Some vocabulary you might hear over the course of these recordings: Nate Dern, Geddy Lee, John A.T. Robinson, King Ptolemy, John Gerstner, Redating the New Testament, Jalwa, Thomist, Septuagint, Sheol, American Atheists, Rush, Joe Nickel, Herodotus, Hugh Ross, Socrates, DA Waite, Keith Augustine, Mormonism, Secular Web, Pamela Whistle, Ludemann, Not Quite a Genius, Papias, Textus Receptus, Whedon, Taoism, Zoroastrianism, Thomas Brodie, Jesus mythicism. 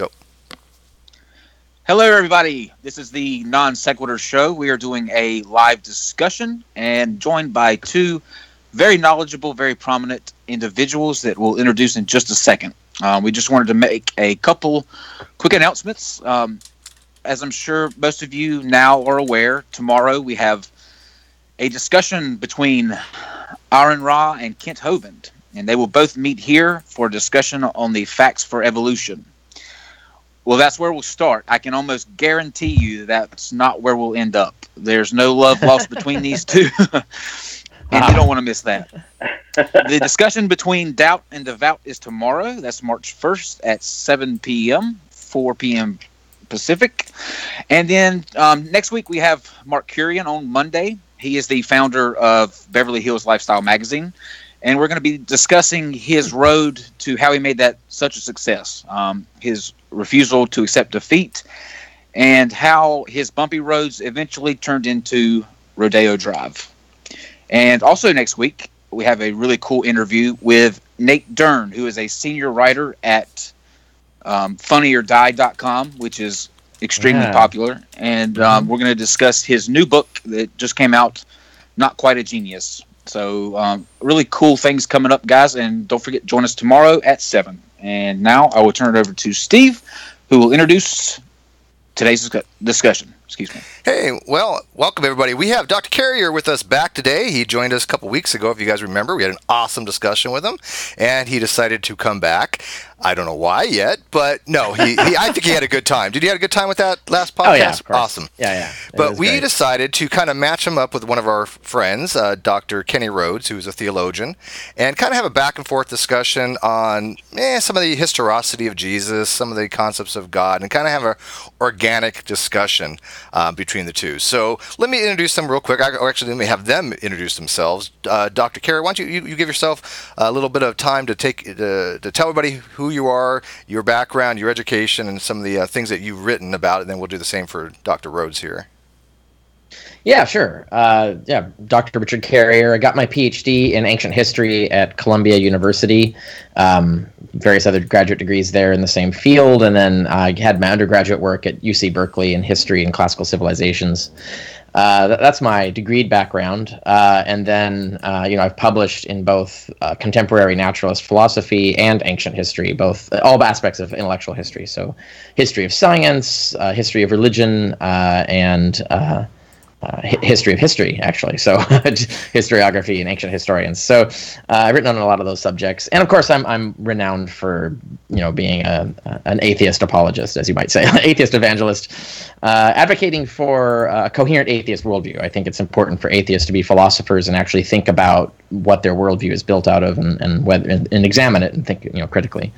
Go. Hello, everybody. This is the Non Sequitur Show. We are doing a live discussion and joined by two very knowledgeable, very prominent individuals that we'll introduce in just a second. We just wanted to make a couple quick announcements. As I'm sure most of you now are aware, tomorrow we have a discussion between Aaron Ra and Kent Hovind, and they will both meet here for a discussion on the facts for evolution. Well, that's where we'll start. I can almost guarantee you that's not where we'll end up. There's no love lost between these two, and you don't want to miss that. The discussion between Doubt and Devout is tomorrow. That's March 1st at 7 p.m., 4 p.m. Pacific. And then next week we have Mark Curian on Monday. He is the founder of Beverly Hills Lifestyle Magazine. And we're going to be discussing his road to how he made that such a success, his refusal to accept defeat, and how his bumpy roads eventually turned into Rodeo Drive. And also next week, we have a really cool interview with Nate Dern, who is a senior writer at FunnierDie.com, which is extremely popular. And we're going to discuss his new book that just came out, Not Quite a Genius. So really cool things coming up, guys, and don't forget, join us tomorrow at 7. And now I will turn it over to Steve, who will introduce today's discussion. Excuse me. Hey, well, welcome, everybody. We have Dr. Carrier with us back today. He joined us a couple weeks ago, if you guys remember. We had an awesome discussion with him, and he decided to come back. I don't know why yet, but no, he I think he had a good time. Did you have a good time with that last podcast? Oh, yeah, of course. Awesome. Yeah. But we decided to kind of match him up with one of our friends, Dr. Kenny Rhodes, who's a theologian, and kind of have a back and forth discussion on some of the historicity of Jesus, some of the concepts of God, and kind of have an organic discussion between the two. So let me introduce them real quick. Let me have them introduce themselves. Dr. Carrier, why don't you give yourself a little bit of time to tell everybody who you are, your background, your education, and some of the things that you've written about, and then we'll do the same for Dr. Rhodes here. Yeah, sure. Dr. Richard Carrier. I got my PhD in ancient history at Columbia University, various other graduate degrees there in the same field, and then I had my undergraduate work at UC Berkeley in history and classical civilizations. That's my degreed background, and then I've published in both contemporary naturalist philosophy and ancient history, both all aspects of intellectual history. So, history of science, history of religion, and history of history, actually. So, historiography and ancient historians. So, I've written on a lot of those subjects, and of course, I'm renowned for being an atheist apologist, as you might say, atheist evangelist, advocating for a coherent atheist worldview. I think it's important for atheists to be philosophers and actually think about what their worldview is built out of, and examine it and think critically.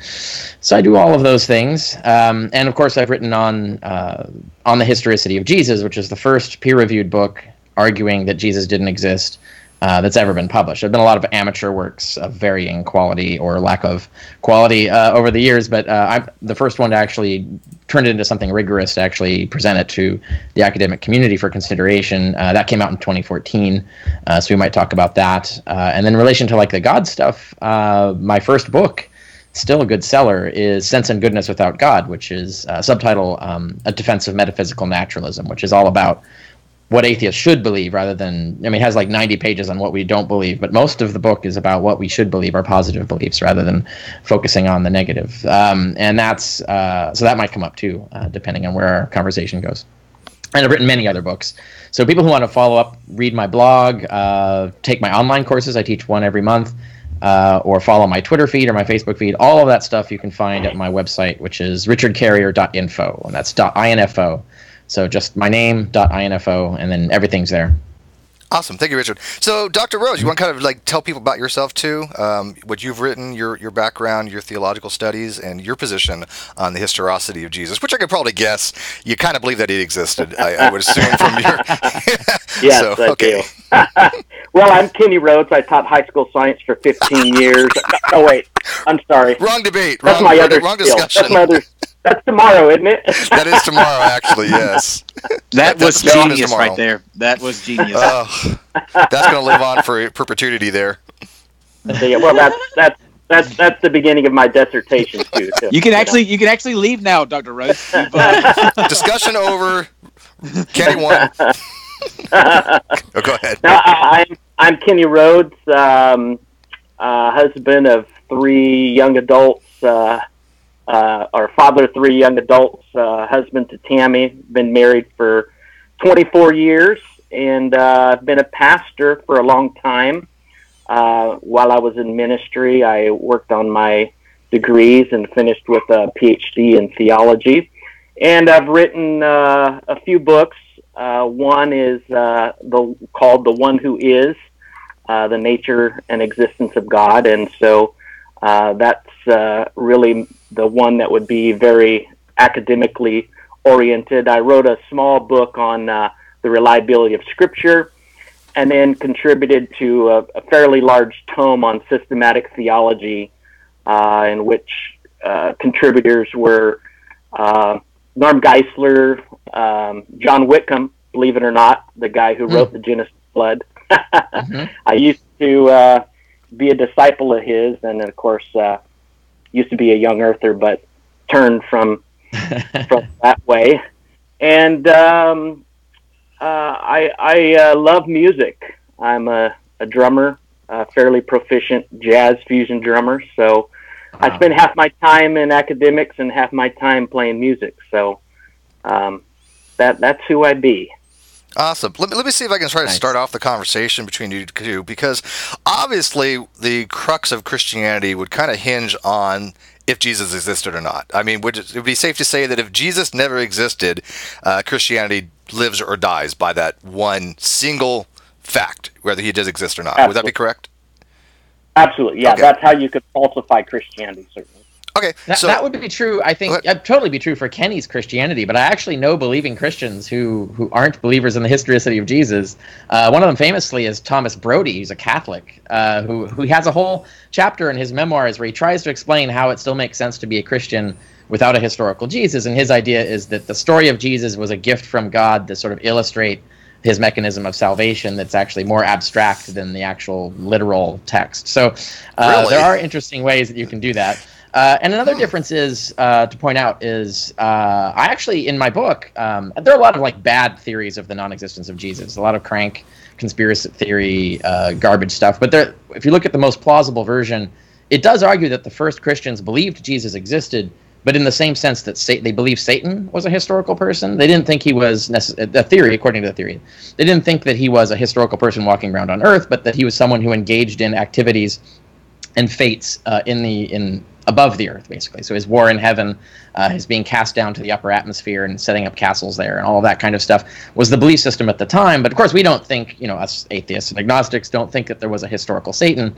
So I do all of those things, and of course I've written on the historicity of Jesus, which is the first peer-reviewed book arguing that Jesus didn't exist that's ever been published. There have been a lot of amateur works of varying quality or lack of quality over the years, but I'm the first one to actually turn it into something rigorous, to actually present it to the academic community for consideration. That came out in 2014, so we might talk about that. And then in relation to the God stuff, my first book, still a good seller, is Sense and Goodness Without God, which is subtitle A Defense of Metaphysical Naturalism, which is all about what atheists should believe rather than, it has 90 pages on what we don't believe, but most of the book is about what we should believe, our positive beliefs, rather than focusing on the negative. And that's, so that might come up too, depending on where our conversation goes. And I've written many other books. So people who want to follow up, read my blog, take my online courses, I teach one every month, or follow my Twitter feed or my Facebook feed, all of that stuff you can find at my website, which is richardcarrier.info, and that's .info. So just my name, .info, and then everything's there. Awesome. Thank you, Richard. So, Dr. Rhodes, you want to kind of tell people about yourself too, what you've written, your background, your theological studies, and your position on the historicity of Jesus, which I could probably guess you kind of believe that he existed, I would assume from your... Yes, so, okay. I do. Well, I'm Kenny Rhodes. I taught high school science for 15 years. Oh, wait. I'm sorry. Wrong debate. That's my other discussion. That's my other... That's tomorrow, isn't it? That is tomorrow, actually, yes. That was genius right there. That was genius. That's going to live on for perpetuity there. Well, that's That's the beginning of my dissertation too. So, you can actually leave now, Dr. Rose. Discussion over. Kenny won. Oh, go ahead. Now, I'm Kenny Rhodes, husband of three young adults, or father of three young adults, husband to Tammy. Been married for 24 years, and I've been a pastor for a long time. While I was in ministry, I worked on my degrees and finished with a PhD in theology. And I've written a few books. One is called The One Who Is, The Nature and Existence of God. And so that's really the one that would be very academically oriented. I wrote a small book on the reliability of Scripture, and then contributed to a fairly large tome on systematic theology, in which contributors were Norm Geisler, John Whitcomb, believe it or not, the guy who wrote the Genesis Flood. Mm-hmm. I used to be a disciple of his, and of course, used to be a young earther, but turned from that way. And I love music. I'm a drummer, a fairly proficient jazz fusion drummer. So I spend half my time in academics and half my time playing music. So that's who I be. Awesome. Let me see if I can try to start off the conversation between you two, because obviously the crux of Christianity would kind of hinge on if Jesus existed or not. I mean, it would be safe to say that if Jesus never existed, Christianity lives or dies by that one single fact, whether he does exist or not. Absolutely. Would that be correct? Absolutely, yeah. Okay. That's how you could falsify Christianity, certainly. Okay, so that would be true. I think that'd totally be true for Kenny's Christianity, but I actually know believing Christians who aren't believers in the historicity of Jesus. One of them famously is Thomas Brodie, who's a Catholic, who has a whole chapter in his memoirs where he tries to explain how it still makes sense to be a Christian without a historical Jesus. And his idea is that the story of Jesus was a gift from God to sort of illustrate his mechanism of salvation that's actually more abstract than the actual literal text. So there are interesting ways that you can do that. And another difference is to point out is I actually, in my book, there are a lot of like bad theories of the non-existence of Jesus, a lot of crank conspiracy theory, garbage stuff. But there, if you look at the most plausible version, it does argue that the first Christians believed Jesus existed, but in the same sense that they believed Satan was a historical person. They didn't think he was the theory, according to the theory. They didn't think that he was a historical person walking around on Earth, but that he was someone who engaged in activities and fates in above the earth, basically. So his war in heaven, his being cast down to the upper atmosphere and setting up castles there and all of that kind of stuff was the belief system at the time. But of course, we don't think, us atheists and agnostics don't think that there was a historical Satan.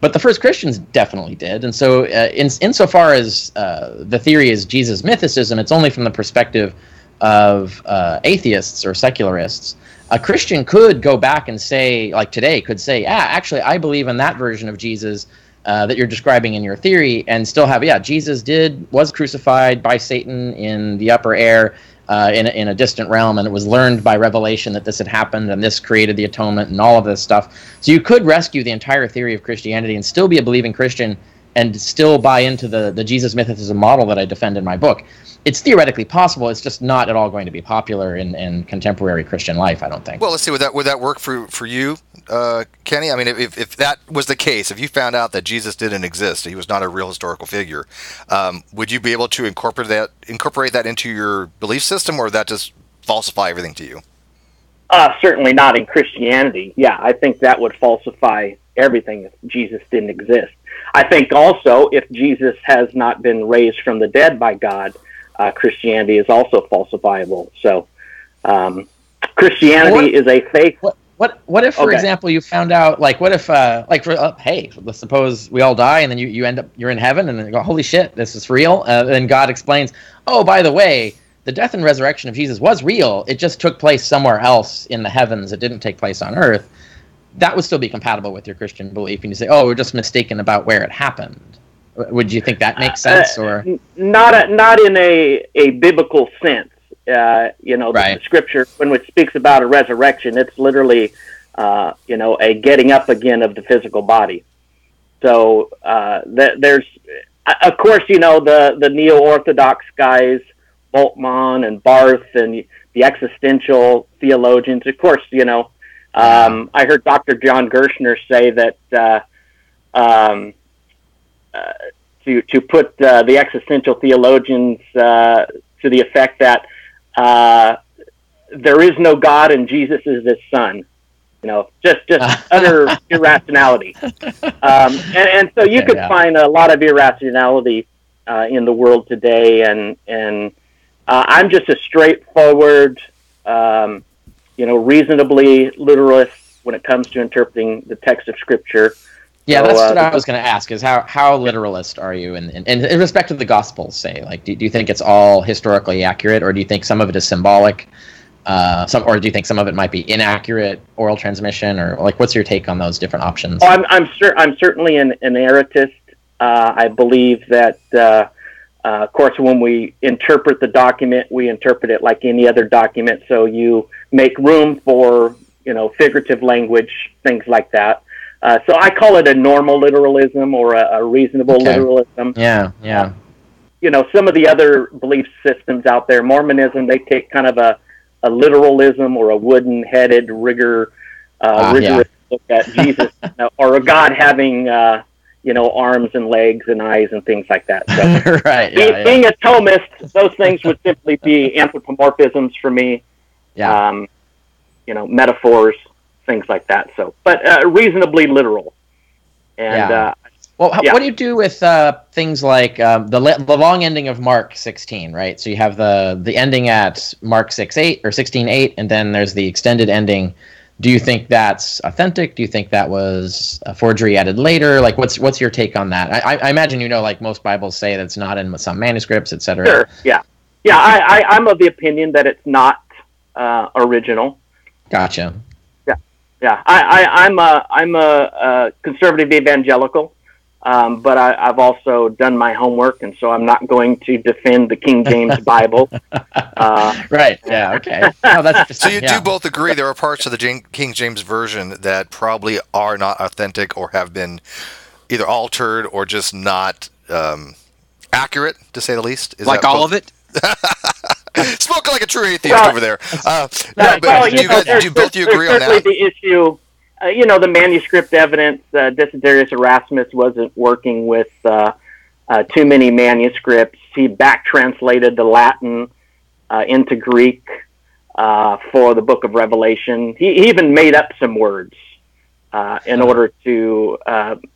But the first Christians definitely did. And so insofar as the theory is Jesus mythicism, it's only from the perspective of atheists or secularists. A Christian could go back and say, like today, could say, actually, I believe in that version of Jesus that you're describing in your theory, and still have, Jesus was crucified by Satan in the upper air in a distant realm, and it was learned by revelation that this had happened, and this created the atonement and all of this stuff. So you could rescue the entire theory of Christianity and still be a believing Christian and still buy into the Jesus mythicism model that I defend in my book. It's theoretically possible. It's just not at all going to be popular in contemporary Christian life, I don't think. Well, let's see. Would that work for you, Kenny? I mean, if that was the case, if you found out that Jesus didn't exist, he was not a real historical figure, would you be able to incorporate that into your belief system, or would that just falsify everything to you? Certainly not in Christianity. Yeah, I think that would falsify everything if Jesus didn't exist. I think also if Jesus has not been raised from the dead by God, Christianity is also falsifiable. So Christianity is a fake. What if, for example, you found out, like, what if, hey, let's suppose we all die, and then you end up, you're in heaven, and then you go, holy shit, this is real. And God explains, oh, by the way, the death and resurrection of Jesus was real. It just took place somewhere else in the heavens. It didn't take place on earth. That would still be compatible with your Christian belief. And you say, oh, we're just mistaken about where it happened. Would you think that makes sense? Or not in a biblical sense. The Scripture, when it speaks about a resurrection, it's literally, a getting up again of the physical body. So there's, of course, you know, the neo-Orthodox guys, Boltmann and Barth and the existential theologians. Of course, you know, I heard Dr. John Gerstner say that to put the existential theologians to the effect that there is no God and Jesus is his son. You know, just utter irrationality. And so you could find a lot of irrationality in the world today. And I'm just a straightforward, you know, reasonably literalist when it comes to interpreting the text of Scripture. Yeah, so, that's what I was going to ask, is how literalist are you in respect to the Gospels, say? Like, do you think it's all historically accurate, or do you think some of it is symbolic? Or do you think some of it might be inaccurate oral transmission, or like, what's your take on those different options? Oh, I'm certainly an erotist. I believe that, of course, when we interpret the document, we interpret it like any other document. So you make room for, you know, figurative language, things like that. So I call it a normal literalism or a reasonable literalism. Yeah. You know, some of the other belief systems out there, Mormonism, they take kind of a literalism or a wooden-headed rigorous look at Jesus, or a God having, you know, arms and legs and eyes and things like that. So, right. Being a Thomist, those things would simply be anthropomorphisms for me. Yeah. You know, metaphors, things like that. So, but reasonably literal. And what do you do with things like the long ending of Mark 16, right? So you have the ending at Mark 6:8 or 16:8, and then there's the extended ending. Do you think that's authentic? Do you think that was a forgery added later? Like, what's your take on that? I imagine, you know, like most Bibles say, that's not in some manuscripts, et cetera. Sure. Yeah. I'm of the opinion that it's not original. Gotcha. Yeah. I'm a conservative evangelical. But I've also done my homework, and so I'm not going to defend the King James Bible. Right. Yeah. Okay. No, that's so you do both agree there are parts of the King James Version that probably are not authentic or have been either altered or just not accurate, to say the least. Is like all of it? Spoken like a true atheist over there. Do you agree on that? The issue. You know, the manuscript evidence, Desiderius Erasmus wasn't working with too many manuscripts. He back-translated the Latin into Greek for the Book of Revelation. He even made up some words in order to,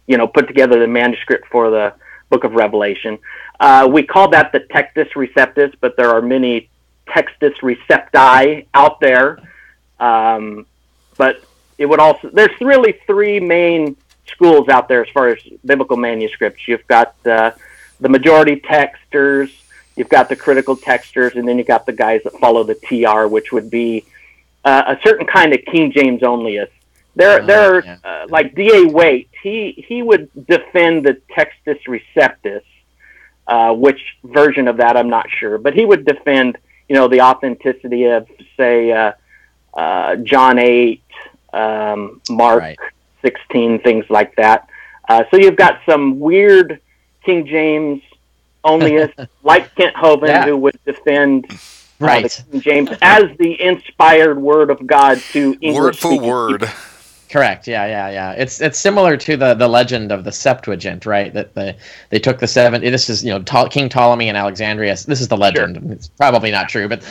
you know, put together the manuscript for the Book of Revelation. We call that the Textus Receptus, but there are many Textus Recepti out there. But... it would also, there's really three main schools out there as far as biblical manuscripts. You've got the majority texters, you've got the critical texters, and then you've got the guys that follow the TR, which would be a certain kind of King James onlyist. There are like DA Waite. He would defend the Textus Receptus, which version of that I'm not sure, but he would defend, you know, the authenticity of, say, John 8. Mark 16, things like that. So you've got some weird King James onlyist, like Kent Hovind, who would defend the King James as the inspired Word of God to English. Word for word. People. Correct. Yeah. It's similar to the legend of the Septuagint, right? That they took the seven. This is, you know, King Ptolemy and Alexandria. This is the legend. Sure. It's probably not true, but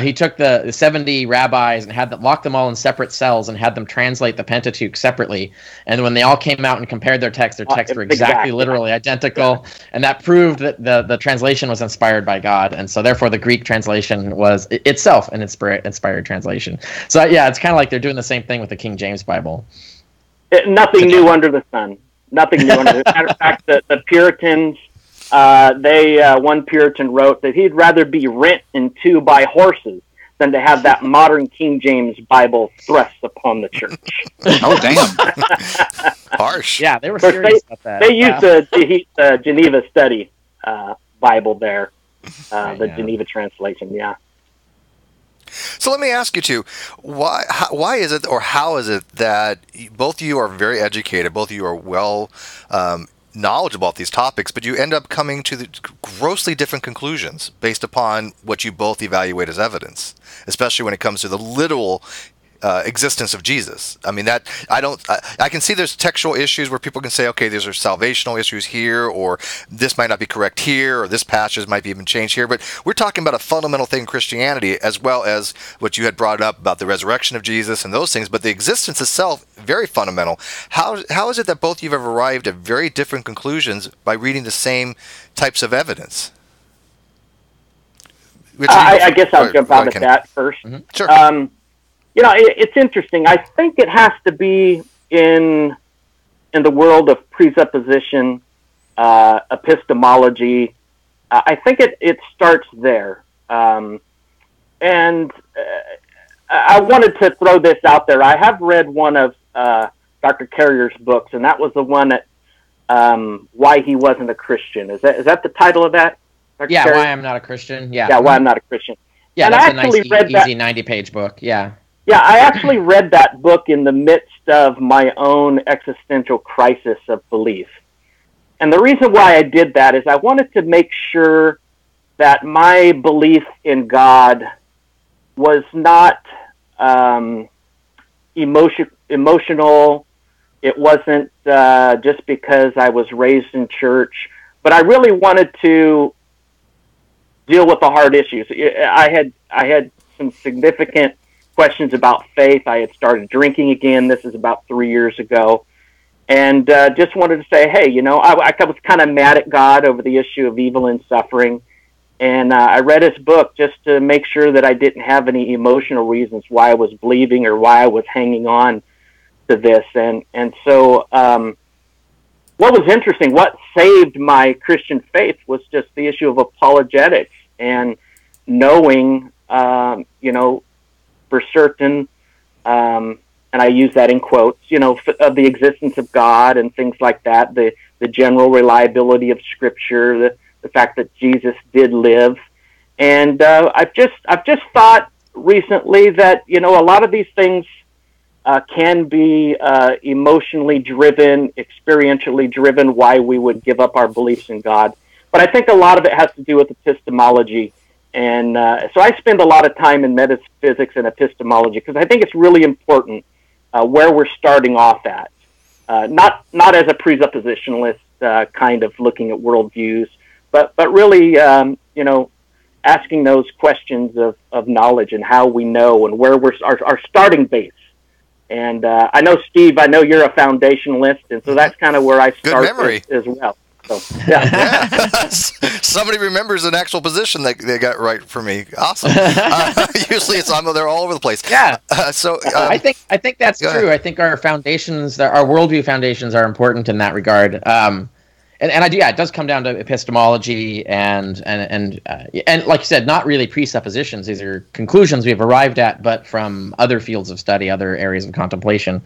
he took the 70 rabbis and had them lock them all in separate cells and had them translate the Pentateuch separately. And when they all came out and compared their texts were exactly literally identical, and that proved that the translation was inspired by God, and so therefore the Greek translation was itself an inspired translation. So yeah, it's kind of like they're doing the same thing with the King James Bible. Nothing new under the sun. Matter of fact, the Puritans, one Puritan wrote that he'd rather be rent in two by horses than to have that modern King James Bible thrust upon the church. Oh, damn. Harsh. Yeah, they were serious about that. They used the Geneva Study Bible there, Geneva translation, So let me ask you two, why is it, or how is it that both of you are very educated, both of you are well knowledgeable about these topics, but you end up coming to the grossly different conclusions based upon what you both evaluate as evidence, especially when it comes to the literal existence of Jesus. I mean, that I can see there's textual issues where people can say, okay, these are salvational issues here, or this might not be correct here, or this passage might be even changed here. But we're talking about a fundamental thing in Christianity, as well as what you had brought up about the resurrection of Jesus and those things. But the existence itself, very fundamental. How is it that both of you have arrived at very different conclusions by reading the same types of evidence? I guess I'll jump out at that first. Mm-hmm. Sure. You know, it's interesting. I think it has to be in the world of presupposition, epistemology. I think it starts there. I wanted to throw this out there. I have read one of Dr. Carrier's books, and that was the one that Why He Wasn't a Christian. Is that the title of that? Dr. Yeah, Carrier? Why I'm Not a Christian. Yeah. Yeah, Why I'm Not a Christian. Yeah, and that's a nice, easy 90-page book. Yeah. Yeah, I actually read that book in the midst of my own existential crisis of belief. And the reason why I did that is I wanted to make sure that my belief in God was not emotional. It wasn't just because I was raised in church. But I really wanted to deal with the hard issues. I had some significant questions about faith. I had started drinking again. This is about 3 years ago. And just wanted to say, hey, you know, I was kind of mad at God over the issue of evil and suffering. And I read his book just to make sure that I didn't have any emotional reasons why I was believing or why I was hanging on to this. And so what was interesting, what saved my Christian faith was just the issue of apologetics and knowing, you know, for certain, and I use that in quotes, you know, of the existence of God and things like that, the general reliability of Scripture, the fact that Jesus did live. And I've just thought recently that, you know, a lot of these things can be emotionally driven, experientially driven, why we would give up our beliefs in God. But I think a lot of it has to do with epistemology. And so I spend a lot of time in metaphysics and epistemology because I think it's really important where we're starting off at. Not as a presuppositionalist kind of looking at worldviews, but really, you know, asking those questions of knowledge and how we know and where we're our starting base. And I know, Steve, I know you're a foundationalist, and so that's kind of where I start as well. So, yeah. Yeah. Somebody remembers an actual position that they got right for me. Awesome. Usually they're all over the place. Yeah. I think that's true. Ahead. I think our foundations, our worldview foundations, are important in that regard. And I do. Yeah, it does come down to epistemology and like you said, not really presuppositions. These are conclusions we've arrived at, but from other fields of study, other areas of contemplation.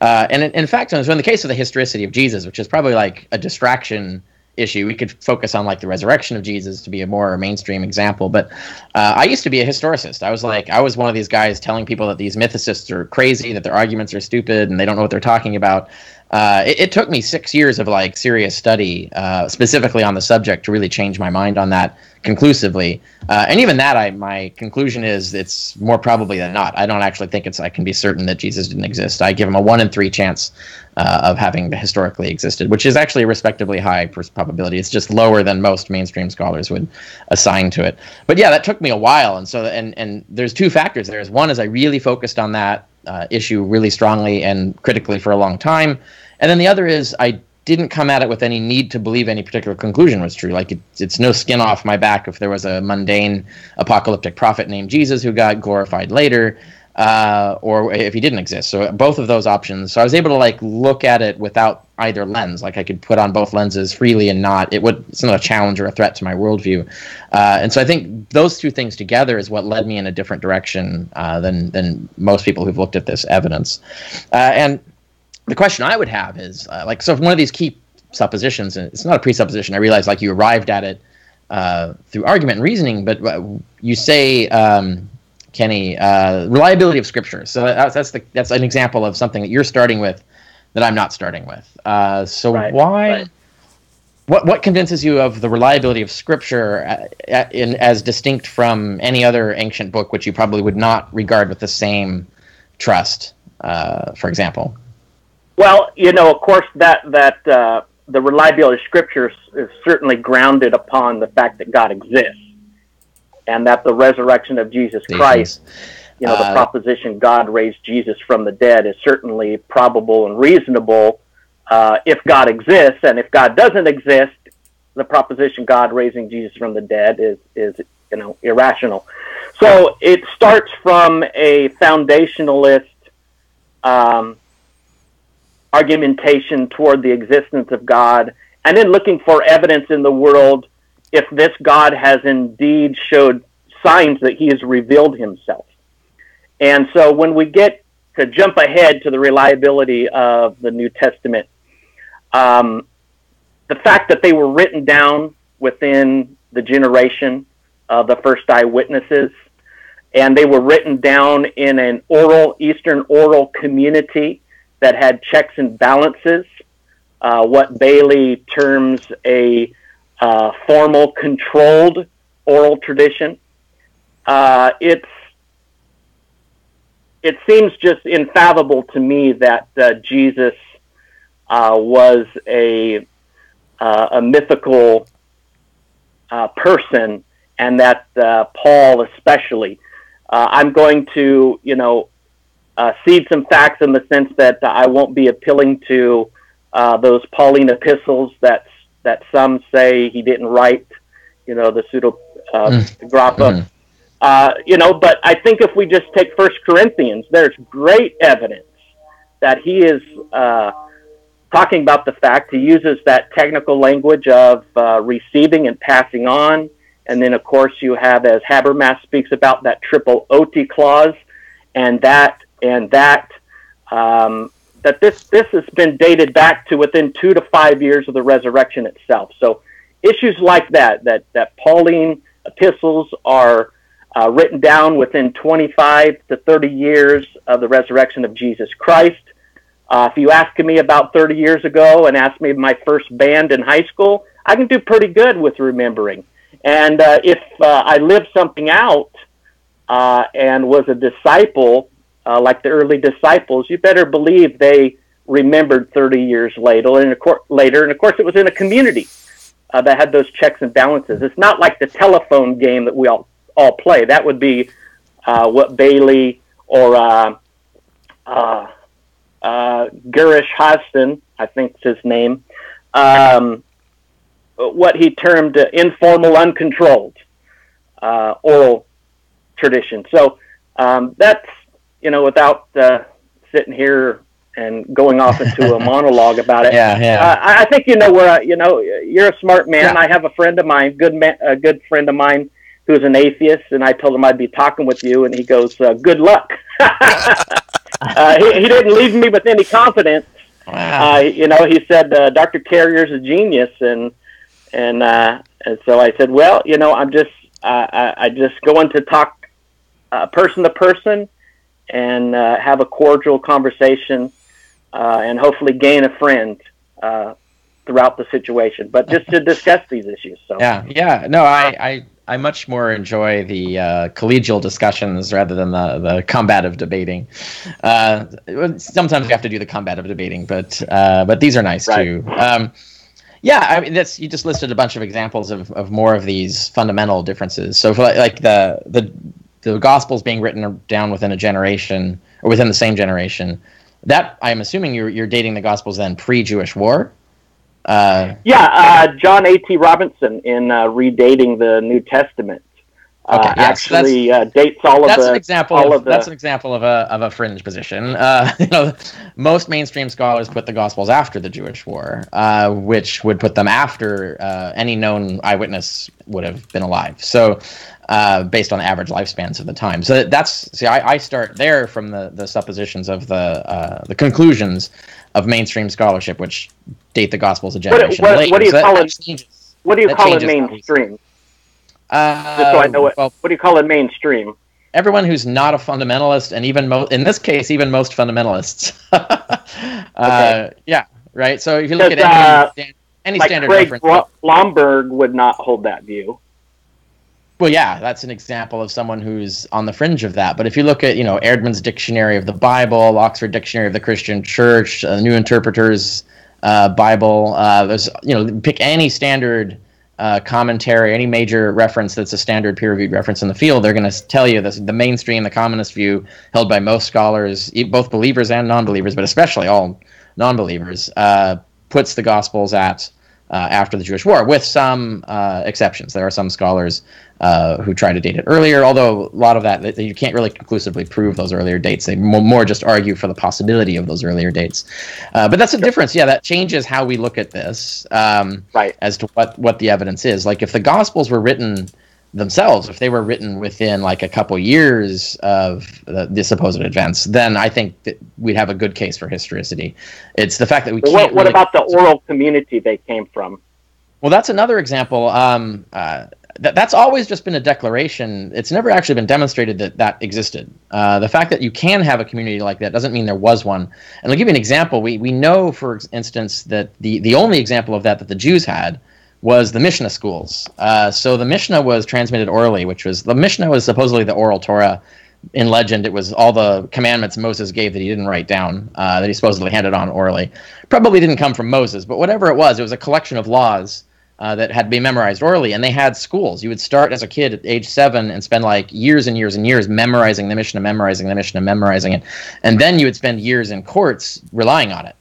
And in fact, so in the case of the historicity of Jesus, which is probably like a distraction issue, we could focus on like the resurrection of Jesus to be a more mainstream example. But I used to be a historicist. I was one of these guys telling people that these mythicists are crazy, that their arguments are stupid, and they don't know what they're talking about. It took me 6 years of like serious study specifically on the subject to really change my mind on that conclusively. And even that, my conclusion is it's more probably than not. I don't actually think I can be certain that Jesus didn't exist. I give him a 1 in 3 chance of having historically existed, which is actually a respectably high probability. It's just lower than most mainstream scholars would assign to it. But yeah, that took me a while. And so, and there's two factors there. One is I really focused on that issue really strongly and critically for a long time. And then the other is I didn't come at it with any need to believe any particular conclusion was true. Like it's no skin off my back if there was a mundane apocalyptic prophet named Jesus who got glorified later, or if he didn't exist. So both of those options. So I was able to like look at it without either lens. Like I could put on both lenses freely and it's not a challenge or a threat to my worldview. And so I think those two things together is what led me in a different direction than most people who've looked at this evidence. And the question I would have is like, so if one of these key suppositions, and it's not a presupposition, I realize like you arrived at it through argument and reasoning, but you say Kenny, reliability of scripture. So that's an example of something that you're starting with that I'm not starting with. What convinces you of the reliability of scripture as distinct from any other ancient book, which you probably would not regard with the same trust, for example? Well, you know, of course, that the reliability of scripture is certainly grounded upon the fact that God exists, and that the resurrection of Jesus Christ, you know, the proposition God raised Jesus from the dead is certainly probable and reasonable if God exists. And if God doesn't exist, the proposition God raising Jesus from the dead is irrational. So it starts from a foundationalist argumentation toward the existence of God, and then looking for evidence in the world if this God has indeed showed signs that he has revealed himself. And so when we get to jump ahead to the reliability of the New Testament, the fact that they were written down within the generation of the first eyewitnesses, and they were written down in an oral, Eastern oral community that had checks and balances, what Bailey terms a formal, controlled oral tradition. It seems just infallible to me that Jesus was a mythical person, and that Paul especially. I'm going to, cede some facts in the sense that I won't be appealing to those Pauline epistles that some say he didn't write, the pseudo-grappa. But I think if we just take 1 Corinthians, there's great evidence that he is talking about the fact. He uses that technical language of receiving and passing on. And then, of course, you have, as Habermas speaks about, that triple oti clause, that this has been dated back to within 2 to 5 years of the resurrection itself. So issues like that Pauline epistles are written down within 25 to 30 years of the resurrection of Jesus Christ. If you ask me about 30 years ago and ask me my first band in high school, I can do pretty good with remembering. And if I live something out and was a disciple, like the early disciples, you better believe they remembered 30 years later. And of course, it was in a community that had those checks and balances. It's not like the telephone game that we all play. That would be what Bailey or Gerrish Hostin, I think is his name, what he termed informal, uncontrolled oral tradition. So that's... without sitting here and going off into a monologue about it. I think you know where you're a smart man. Yeah. I have a friend of mine, a good friend of mine, who's an atheist, and I told him I'd be talking with you, and he goes, "Good luck." He didn't leave me with any confidence. Wow. He said, "Dr. Carrier's a genius," and so I said, "Well, I'm just I just going to talk person to person." And have a cordial conversation and hopefully gain a friend throughout the situation, but just to discuss these issues. So. Yeah. No, I much more enjoy the collegial discussions rather than the combative debating. Sometimes you have to do the combative debating, but these are nice too. You just listed a bunch of examples of more of these fundamental differences. So for like the Gospels being written down within a generation or within the same generation, that I'm assuming you're dating the Gospels then pre-Jewish war. John A.T. Robinson in redating the New Testament dates all of that's an example of a fringe position. Most mainstream scholars put the Gospels after the Jewish war, which would put them after any known eyewitness would have been alive. So. Based on average lifespans of the time. So I start there from the suppositions of the conclusions of mainstream scholarship, which date the Gospels a generation later. What do you call it mainstream? What do you call it mainstream? everyone who's not a fundamentalist, and even in this case, even most fundamentalists. Yeah, right. So if you look at any like standard Craig reference, Blomberg would not hold that view. Well, yeah, that's an example of someone who's on the fringe of that. But if you look at, you know, Erdman's Dictionary of the Bible, Oxford Dictionary of the Christian Church, New Interpreter's Bible, there's, you know, pick any standard commentary, any major reference that's a standard peer-reviewed reference in the field, they're going to tell you this, the mainstream, the commonest view held by most scholars, both believers and non-believers, but especially all non-believers, puts the Gospels at after the Jewish War, with some exceptions. There are some scholars who try to date it earlier, although a lot of that, you can't really conclusively prove those earlier dates. They more just argue for the possibility of those earlier dates. But that's a difference. Yeah, that changes how we look at this as to what the evidence is. Like, if the Gospels were written themselves, if they were written within like a couple years of the supposed events, then I think that we'd have a good case for historicity. It's the fact that we can't. What about the oral community they came from? Well, that's another example. That's always just been a declaration. It's never actually been demonstrated that that existed. The fact that you can have a community like that doesn't mean there was one. And I'll give you an example. We know, for instance, that the only example of that the Jews had was the Mishnah schools. So the Mishnah was transmitted orally, which was supposedly the oral Torah. In legend, it was all the commandments Moses gave that he didn't write down, that he supposedly handed on orally. Probably didn't come from Moses, but whatever it was a collection of laws that had to be memorized orally, and they had schools. You would start as a kid at age 7 and spend like years and years and years memorizing the Mishnah, and then you would spend years in courts relying on it.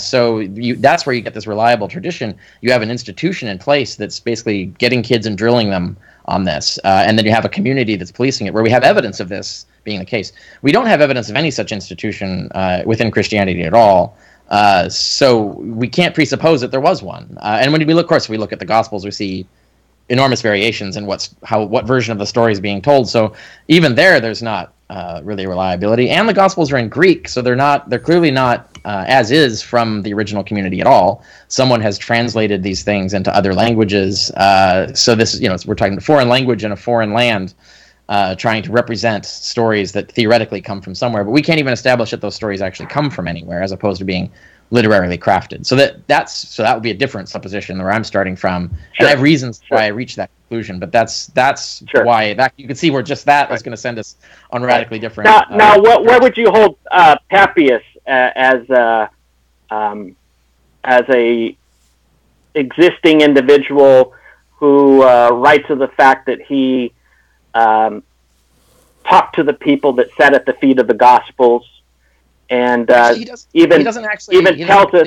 So that's where you get this reliable tradition. You have an institution in place that's basically getting kids and drilling them on this. And then you have a community that's policing it, where we have evidence of this being the case. We don't have evidence of any such institution within Christianity at all. So we can't presuppose that there was one. And when we look, of course, we look at the Gospels, we see enormous variations in what version of the story is being told. So even there's not really reliability. And the Gospels are in Greek, so they're clearly not as is from the original community at all. Someone has translated these things into other languages. So this, you know, we're talking foreign language in a foreign land, trying to represent stories that theoretically come from somewhere, but we can't even establish that those stories actually come from anywhere, as opposed to being literarily crafted. So that would be a different supposition where I'm starting from, and I have reasons why I reached that conclusion. But that's why that you can see where just that was going to send us on radically different. Now, where would you hold Papias as a existing individual who writes of the fact that he talked to the people that sat at the feet of the Gospels, and he doesn't actually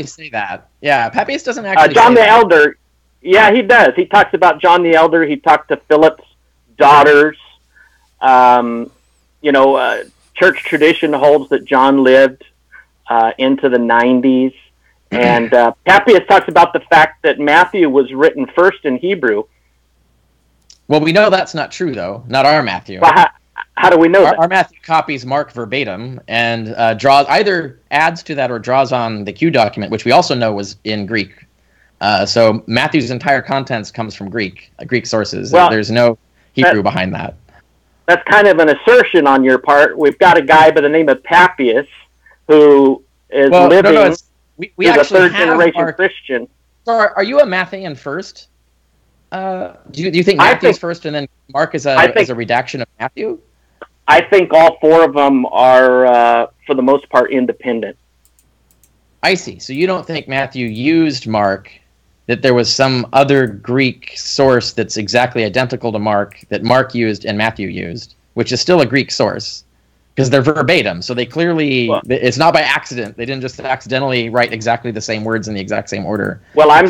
say that. Yeah, Papias doesn't actually. John the Elder. Yeah, he does. He talks about John the Elder. He talked to Philip's daughters. Church tradition holds that John lived into the 90s, and Papias talks about the fact that Matthew was written first in Hebrew. Well, we know that's not true, though. Not our Matthew. Well, how do we know that? Our Matthew copies Mark verbatim and either adds to that or draws on the Q document, which we also know was in Greek. So Matthew's entire contents comes from Greek sources. Well, there's no Hebrew behind that. That's kind of an assertion on your part. We've got a guy by the name of Papias who is living as a third-generation Christian. So are you a Matthean first? Do you think Matthew's first and then Mark is a redaction of Matthew? I think all four of them are, for the most part, independent. I see. So you don't think Matthew used Mark, that there was some other Greek source that's exactly identical to Mark that Mark used and Matthew used, which is still a Greek source, because they're verbatim. So they clearly, it's not by accident. They didn't just accidentally write exactly the same words in the exact same order. Well, I'm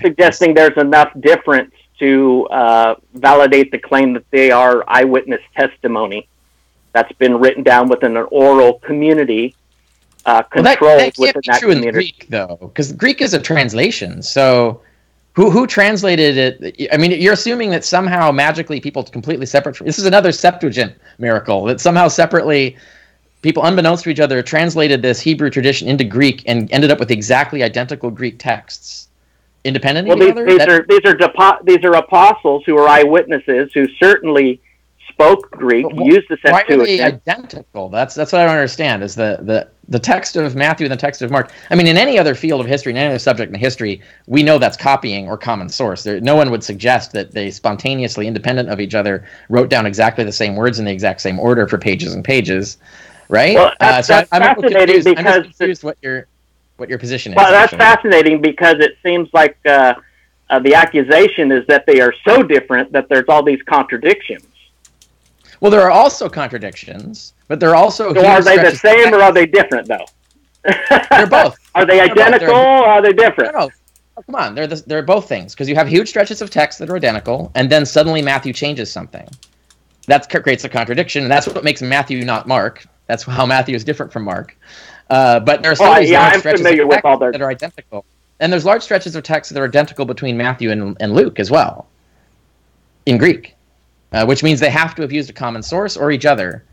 suggesting there's enough difference to validate the claim that they are eyewitness testimony that's been written down within an oral community, controlled within that community. That can't be true in Greek, though, because Greek is a translation. So who translated it? I mean, you're assuming that somehow magically people completely separate. This is another Septuagint miracle, that somehow separately people, unbeknownst to each other, translated this Hebrew tradition into Greek and ended up with exactly identical Greek texts, independent of each other? These are apostles who are eyewitnesses who certainly spoke Greek, used the Septuagint. Why are they identical? That's what I don't understand, is the text of Matthew and the text of Mark. I mean, in any other field of history, in any other subject in history, we know that's copying or common source. No one would suggest that they spontaneously, independent of each other, wrote down exactly the same words in the exact same order for pages and pages, right? Well, I'm confused what your position is. Well, that's fascinating because it seems like the accusation is that they are so different that there's all these contradictions. Well, there are also contradictions, but there are also... So are they the same or are they different, though? They're both. Are they identical or are they different? No. Oh, come on, they're both things, because you have huge stretches of text that are identical, and then suddenly Matthew changes something. That creates a contradiction, and that's what makes Matthew not Mark. That's how Matthew is different from Mark. But there are some stretches of text that are identical. And there's large stretches of text that are identical between Matthew and Luke as well, in Greek, which means they have to have used a common source or each other.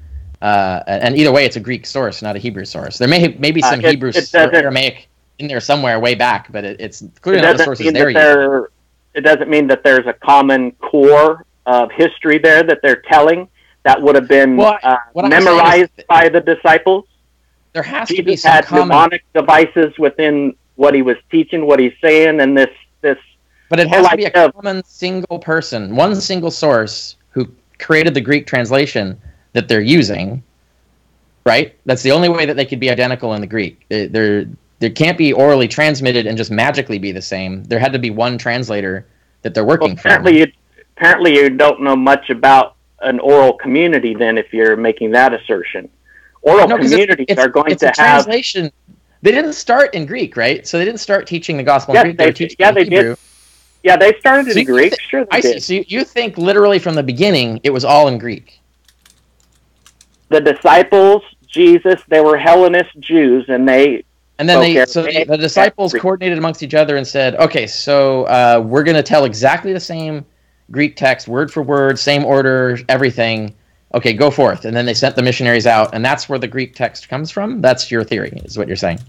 And either way, it's a Greek source, not a Hebrew source. There may be some Hebrew or Aramaic in there somewhere way back, but it's clearly not the sources there. It doesn't mean that there's a common core of history there that they're telling that would have been memorized by the disciples. There has to be some common... mnemonic devices within what he was teaching, what he's saying, and this. But it has to be a common single person, one single source who created the Greek translation that they're using, right? That's the only way that they could be identical in the Greek. They can't be orally transmitted and just magically be the same. There had to be one translator that they're working from. Apparently you don't know much about an oral community then if you're making that assertion. Oral communities are going to have translation. They didn't start in Greek, right? So they didn't start teaching the gospel in Greek. They were teaching in Hebrew. Yeah, they started in Greek. Sure, they did. So you think literally from the beginning it was all in Greek? The disciples, Jesus, they were Hellenist Jews, and they... And then the disciples coordinated amongst each other and said, okay, so we're going to tell exactly the same Greek text, word for word, same order, everything. Okay, go forth. And then they sent the missionaries out, and that's where the Greek text comes from? That's your theory, is what you're saying.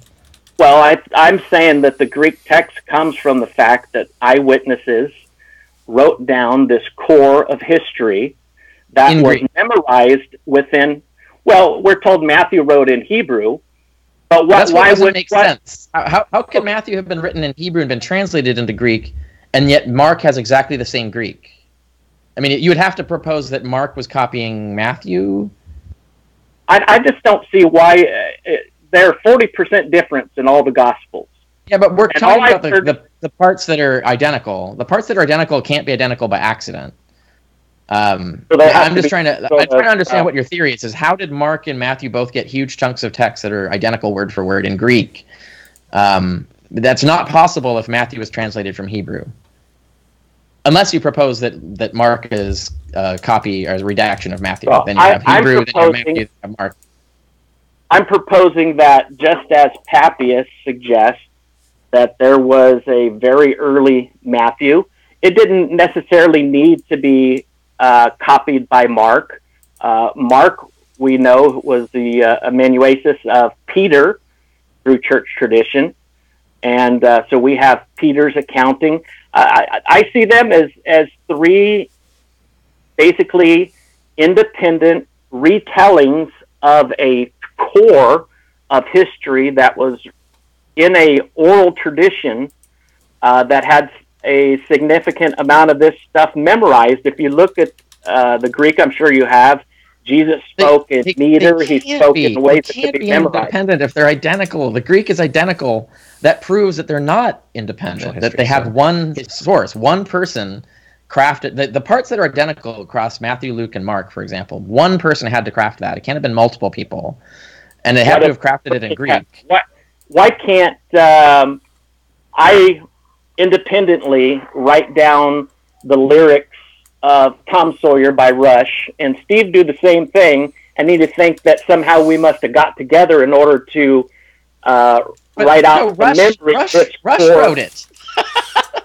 Well, I'm saying that the Greek text comes from the fact that eyewitnesses wrote down this core of history that was memorized within... Well, we're told Matthew wrote in Hebrew, but why doesn't it make sense? How can Matthew have been written in Hebrew and been translated into Greek, and yet Mark has exactly the same Greek? I mean, you would have to propose that Mark was copying Matthew? I just don't see why. There are 40% difference in all the Gospels. Yeah, but we're talking about the parts that are identical. The parts that are identical can't be identical by accident. I'm trying to understand what your theory is. How did Mark and Matthew both get huge chunks of text that are identical word for word in Greek? That's not possible if Matthew was translated from Hebrew. Unless you propose that Mark is a copy or a redaction of Matthew, well, then you have Hebrew, then you have Matthew, then you have Mark. I'm proposing that just as Papias suggests that there was a very early Matthew, it didn't necessarily need to be copied by Mark. Mark, we know, was the amanuensis of Peter through church tradition, and so we have Peter's accounting. I see them as three basically independent retellings of a core of history that was in a oral tradition that had a significant amount of this stuff memorized. If you look at the Greek, I'm sure you have, Jesus spoke in meter. He spoke in ways that could be memorized. Independent if they're identical. The Greek is identical. That proves that they're not independent. That they have one source, one person crafted the parts that are identical across Matthew, Luke, and Mark, for example. One person had to craft that. It can't have been multiple people, and they have to have crafted it in Greek. Why can't I independently write down the lyrics of Tom Sawyer by Rush, and Steve do the same thing, and need to think that somehow we must have got together in order to write out the memory. Rush wrote it.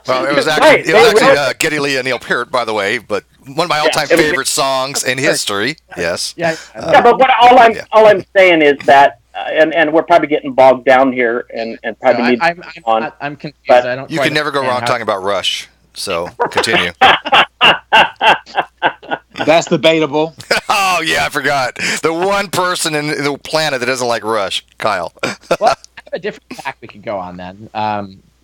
Well, it was actually Geddy Lee and Neil Peart, by the way, but one of my all-time favorite songs in history. Yes. But all I'm saying is that, and we're probably getting bogged down here, and probably need to move on. I'm confused. But I don't you can never go wrong talking about Rush. So, continue. That's debatable. Oh, yeah, I forgot. The one person in the planet that doesn't like Rush, Kyle. Well, I have a different track we could go on then.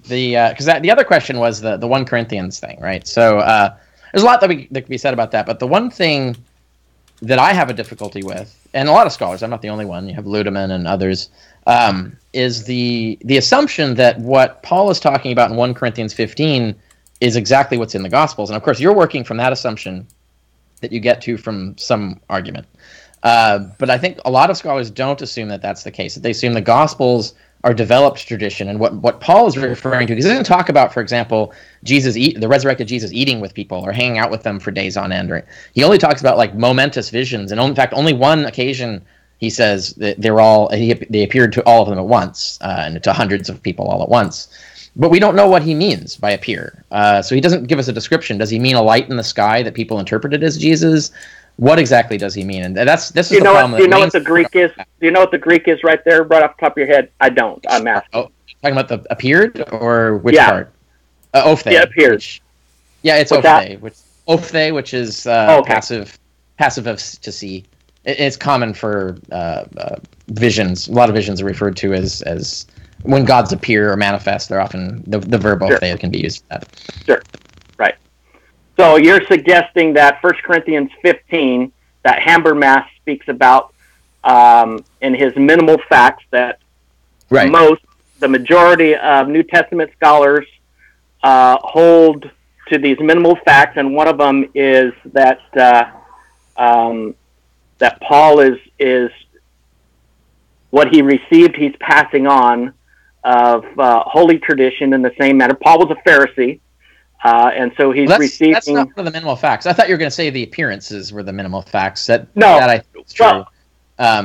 The other question was the 1 Corinthians thing, right? So there's a lot that could be said about that, but the one thing that I have a difficulty with, and a lot of scholars, I'm not the only one, you have Ludemann and others, is the assumption that what Paul is talking about in 1 Corinthians 15 is exactly what's in the Gospels. And, of course, you're working from that assumption that you get to from some argument. But I think a lot of scholars don't assume that that's the case, that they assume the Gospels are developed tradition. And what Paul is referring to, because he doesn't talk about, for example, the resurrected Jesus eating with people or hanging out with them for days on end. Right? He only talks about like momentous visions. And in fact, only one occasion he says that they appeared to all of them at once and to hundreds of people all at once. But we don't know what he means by appear. So he doesn't give us a description. Does he mean a light in the sky that people interpreted as Jesus? What exactly does he mean? And this is the problem. Do you know what the Greek is right there, right off the top of your head? I don't. I'm asking. Oh, talking about the appeared or which part? Ophthe. Yeah, appeared. It's ophthe. Which is passive of to see. It's common for visions. A lot of visions are referred to as when gods appear or manifest. They're often the verb ophthe can be used for that. Sure. Right. So you're suggesting that 1 Corinthians 15, that Habermas speaks about in his minimal facts, that right. The majority of New Testament scholars hold to these minimal facts, and one of them is that that Paul is what he received, he's passing on of holy tradition in the same manner. Paul was a Pharisee. And so he's receiving... That's not one of the minimal facts. I thought you were going to say the appearances were the minimal facts. That I think is true. I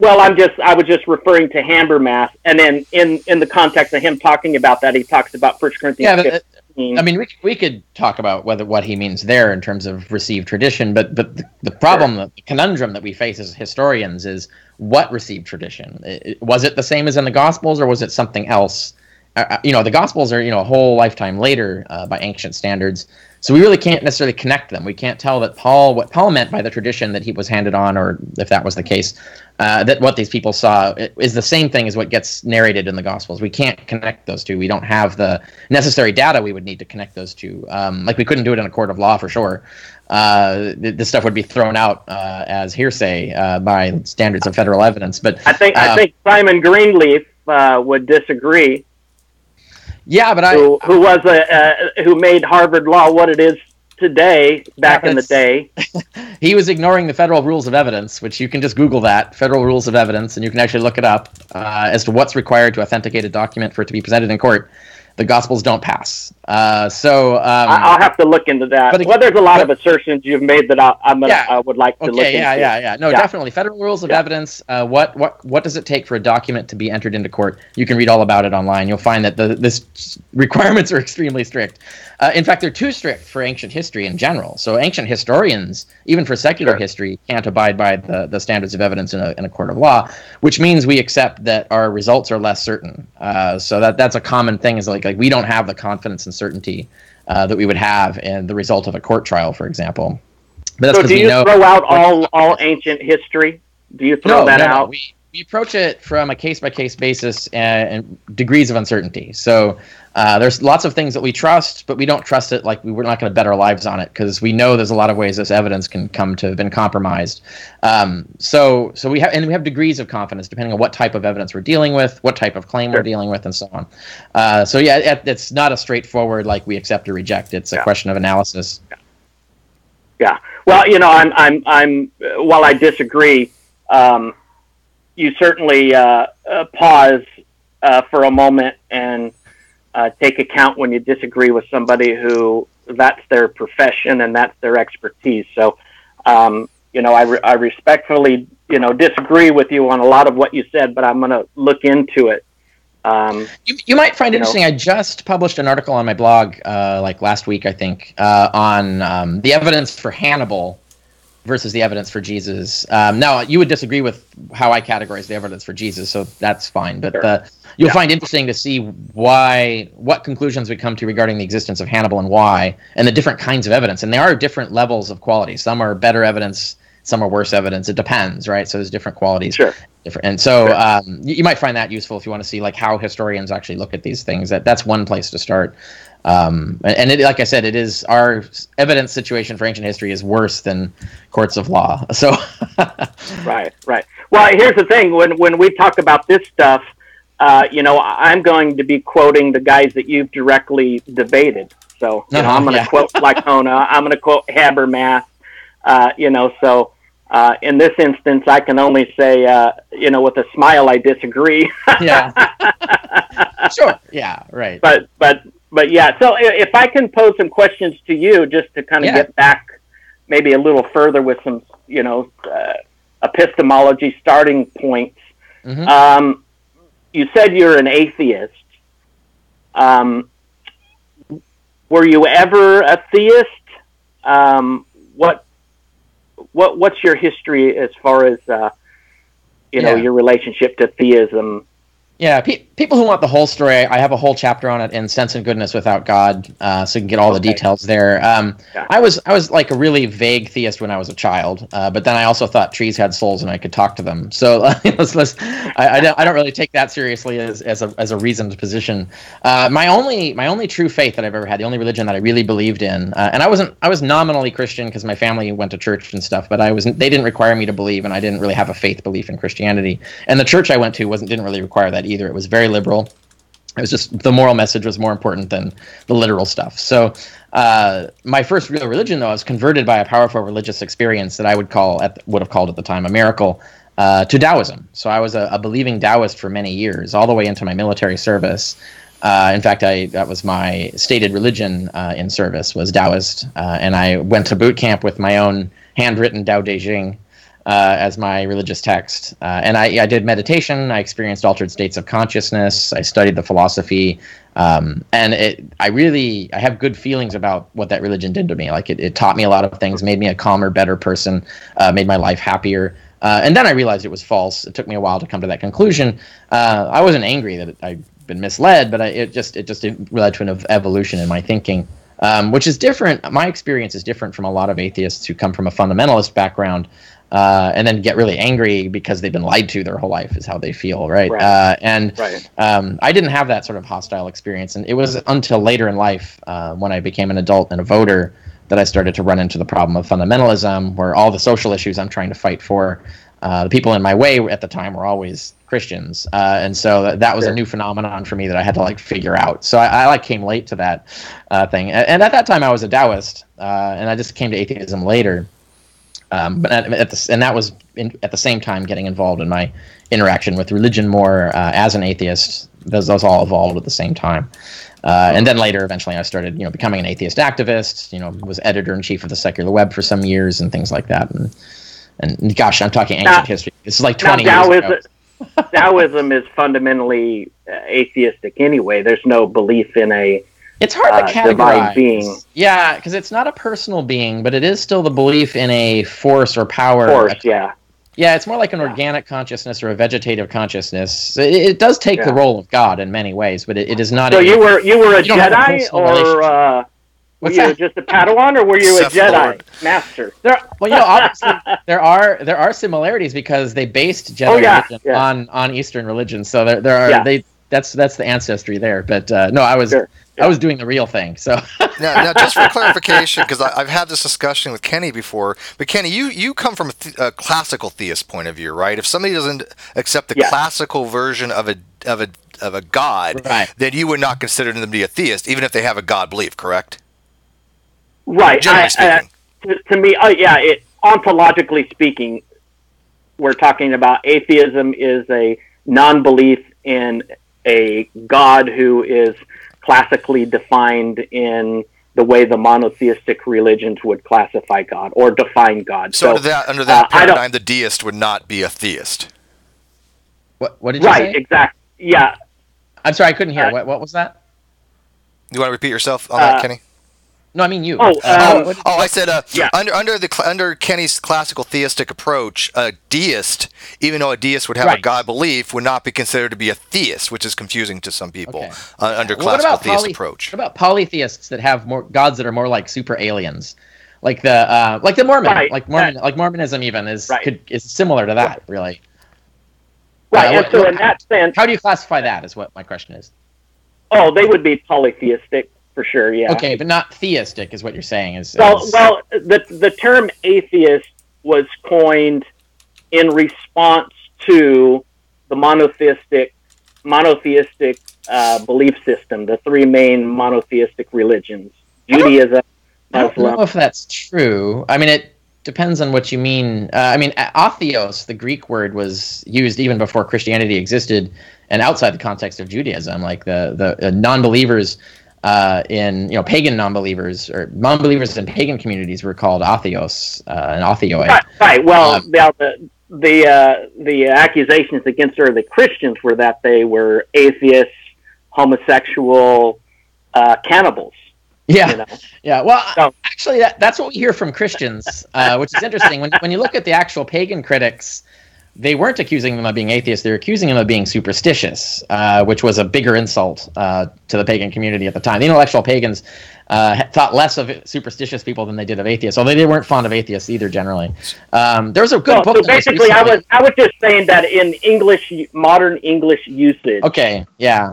was just referring to Habermas, and then in the context of him talking about that, he talks about 1 Corinthians 15. I mean, we could talk about what he means there in terms of received tradition, but the problem, sure. The conundrum that we face as historians is what received tradition? Was it the same as in the Gospels, or was it something else? The Gospels are, a whole lifetime later by ancient standards. So we really can't necessarily connect them. We can't tell that what Paul meant by the tradition that he was handed on, or if that was the case, that what these people saw is the same thing as what gets narrated in the Gospels. We can't connect those two. We don't have the necessary data we would need to connect those two. Like we couldn't do it in a court of law for sure. This stuff would be thrown out as hearsay by standards of federal evidence. But I think Simon Greenleaf would disagree. Yeah, but who was who made Harvard Law what it is today back in the day. He was ignoring the federal rules of evidence, which you can just Google that, federal rules of evidence, and you can actually look it up as to what's required to authenticate a document for it to be presented in court. The Gospels don't pass. I'll have to look into that. But there's a lot of assertions you've made that I would like to look into. Definitely. Federal rules of evidence. What does it take for a document to be entered into court? You can read all about it online. You'll find that the requirements are extremely strict. In fact, they're too strict for ancient history in general. So ancient historians, even for secular history, can't abide by the standards of evidence in a court of law, which means we accept that our results are less certain. So that's a common thing is like we don't have the confidence and certainty that we would have in the result of a court trial, for example. But so do you throw out all ancient history? Do you throw that out? No. We approach it from a case-by-case basis and degrees of uncertainty. So there's lots of things that we trust, but we don't trust it like we're not going to bet our lives on it because we know there's a lot of ways this evidence can come to have been compromised. So we have degrees of confidence depending on what type of evidence we're dealing with, what type of claim we're dealing with, and so on. It's not a straightforward like we accept or reject. It's a question of analysis. Yeah. Well, I'm while I disagree. You certainly pause for a moment and take account when you disagree with somebody who that's their profession and that's their expertise. So, I respectfully, disagree with you on a lot of what you said, but I'm going to look into it. You might find it interesting. I just published an article on my blog last week, I think, on the evidence for Hannibal versus the evidence for Jesus. Now, you would disagree with how I categorize the evidence for Jesus, so that's fine. But you'll find interesting to see what conclusions we come to regarding the existence of Hannibal and why, and the different kinds of evidence. And there are different levels of quality. Some are better evidence some are worse evidence. It depends, right? So there's different qualities. Sure. Different. And so you might find that useful if you want to see like how historians actually look at these things. That's one place to start. And it, like I said, it is our evidence situation for ancient history is worse than courts of law. So Right. Well, here's the thing. When we talk about this stuff, I'm going to be quoting the guys that you've directly debated. So I'm going to quote Lycona. I'm going to quote Habermas. So in this instance, I can only say, with a smile, I disagree. Yeah. Sure. Yeah. Right. But yeah. So if I can pose some questions to you, just to kind of get back maybe a little further with some, epistemology starting points. Mm-hmm. You said you're an atheist. Were you ever a theist? What's your history as far as your relationship to theism? Yeah, people who want the whole story, I have a whole chapter on it in Sense and Goodness Without God, so you can get all the details there. I was like a really vague theist when I was a child, but then I also thought trees had souls and I could talk to them. So I don't really take that seriously as a reasoned position. My only true faith that I've ever had, the only religion that I really believed in, and I was nominally Christian because my family went to church and stuff, but they didn't require me to believe, and I didn't really have a faith belief in Christianity. And the church I went to didn't really require that either. It was very liberal. It was just the moral message was more important than the literal stuff. So my first real religion, though, I was converted by a powerful religious experience that I would have called at the time a miracle, to Taoism. So I was a believing Taoist for many years, all the way into my military service. In fact, that was my stated religion in service, was Taoist. And I went to boot camp with my own handwritten Tao Te Ching as my religious text. And I did meditation. I experienced altered states of consciousness. I studied the philosophy. I have good feelings about what that religion did to me. Like it taught me a lot of things, made me a calmer, better person, made my life happier. And then I realized it was false. It took me a while to come to that conclusion. I wasn't angry that I'd been misled, but it just led to an evolution in my thinking. Which is different. My experience is different from a lot of atheists who come from a fundamentalist background, and then get really angry because they've been lied to their whole life is how they feel, right? I didn't have that sort of hostile experience, and it was until later in life when I became an adult and a voter that I started to run into the problem of fundamentalism, where all the social issues I'm trying to fight for, the people in my way at the time were always Christians, and so that was a new phenomenon for me that I had to figure out. So I came late to that thing, and at that time I was a Taoist, and I just came to atheism later. But that was at the same time getting involved in my interaction with religion more as an atheist. Those all evolved at the same time. And then later, eventually, I started, becoming an atheist activist. Was editor-in-chief of the Secular Web for some years and things like that. And gosh, I'm talking ancient history. This is like 20 years ago. Taoism is fundamentally atheistic anyway. There's no belief in a It's hard to categorize. Divine being. Yeah, because it's not a personal being, but it is still the belief in a force or power. Yeah, it's more like an organic consciousness or a vegetative consciousness. It does take the role of God in many ways, but it is not. So you were a Jedi, or were you just a Padawan, or were you a Jedi master? Obviously there are similarities because they based Jedi religion on Eastern religion. So that's the ancestry there. But I was doing the real thing. So now just for clarification, because I've had this discussion with Kenny before, but Kenny, you come from a classical theist point of view, right? If somebody doesn't accept the classical version of a god, then you would not consider them to be a theist, even if they have a god belief, correct? Right. Generally speaking. To me, ontologically speaking, we're talking about atheism is a non-belief in a god who is classically defined in the way the monotheistic religions would classify God or define God. So under that paradigm, the deist would not be a theist. What did you say? Right, exactly. Yeah. I'm sorry, I couldn't hear. What was that? You want to repeat yourself on that, Kenny? No, I mean you. I said under Kenny's classical theistic approach, a deist, even though a deist would have a god belief, would not be considered to be a theist, which is confusing to some people under classical theist approach. What about polytheists that have more gods that are more like super aliens? like Mormonism even is right. Is similar to that, really. Right, and so in that sense, how do you classify that? Is what my question is. Oh, they would be polytheistic for sure. Yeah. Okay, but not theistic is what you're saying. Well, the term atheist was coined in response to the monotheistic belief system, the three main monotheistic religions: Judaism, Muslim. I don't know if that's true. I mean, it depends on what you mean. I mean, atheos, the Greek word, was used even before Christianity existed, and outside the context of Judaism, like the non-believers in pagan non-believers or non-believers in pagan communities were called atheos and athioi. Right. Well, the accusations against early Christians were that they were atheists, homosexual, cannibals. Yeah, you know? Yeah. Well, so, actually, that's what we hear from Christians, which is interesting. When you look at the actual pagan critics, they weren't accusing them of being atheists. They were accusing them of being superstitious, which was a bigger insult to the pagan community at the time. The intellectual pagans thought less of superstitious people than they did of atheists, although they weren't fond of atheists either, generally. There was a good book. So basically, I was just saying that in English, modern English usage. Okay, yeah.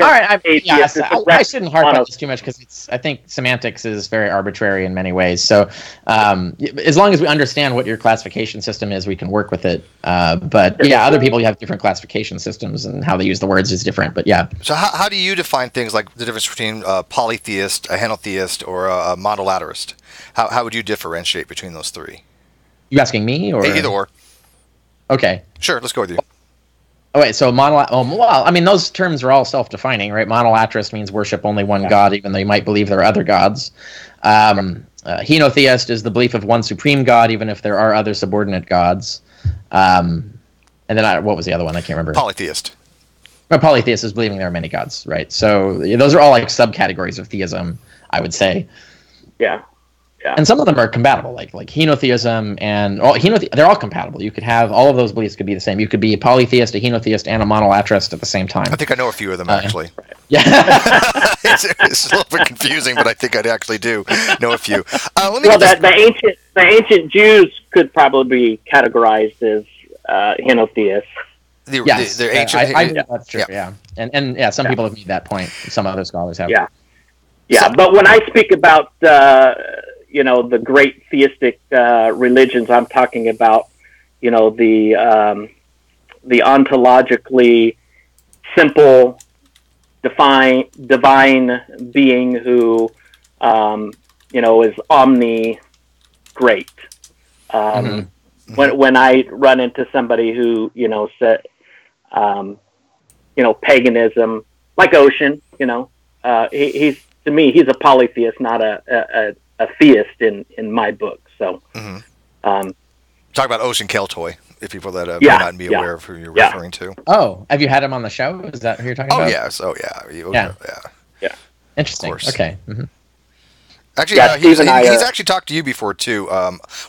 All right, I shouldn't harp on this too much because I think semantics is very arbitrary in many ways. So as long as we understand what your classification system is, we can work with it. But yeah, other people have different classification systems and how they use the words is different, but yeah. So how do you define things like the difference between polytheist, a henotheist, or a monolaterist? How would you differentiate between those three? You asking me or? Either or. Okay. Sure, let's go with you. Oh, wait, so well, I mean, those terms are all self-defining, right? Monolaterist means worship only one God, even though you might believe there are other gods. Henotheist is the belief of one supreme God, even if there are other subordinate gods. And then what was the other one? I can't remember. Polytheist. Well, polytheist is believing there are many gods, right? So those are all like subcategories of theism, I would say. Yeah. Yeah. And some of them are compatible, like henotheism and they're all compatible. You could have all of those beliefs could be the same. You could be a polytheist, a henotheist, and a monolaterist at the same time. I think I know a few of them actually. Yeah, it's a little bit confusing, but I think I actually do know a few. The ancient Jews could probably be categorized as henotheists. They're ancient. I that's true. Yeah. And some people have made that point. Some other scholars have. Yeah, yeah. But when I speak about the great theistic religions, I'm talking about, the ontologically simple, divine being who, is omni-great. Mm-hmm. When I run into somebody who, said, paganism, like Ocean, he's to me, he's a polytheist, not a theist in my book. So talk about Ocean Keltoy, if people that may not be aware of who you're referring to. Oh, have you had him on the show? Is that who you're talking about? Yeah. Interesting. Okay. Mm-hmm. Actually, he's actually talked to you before too.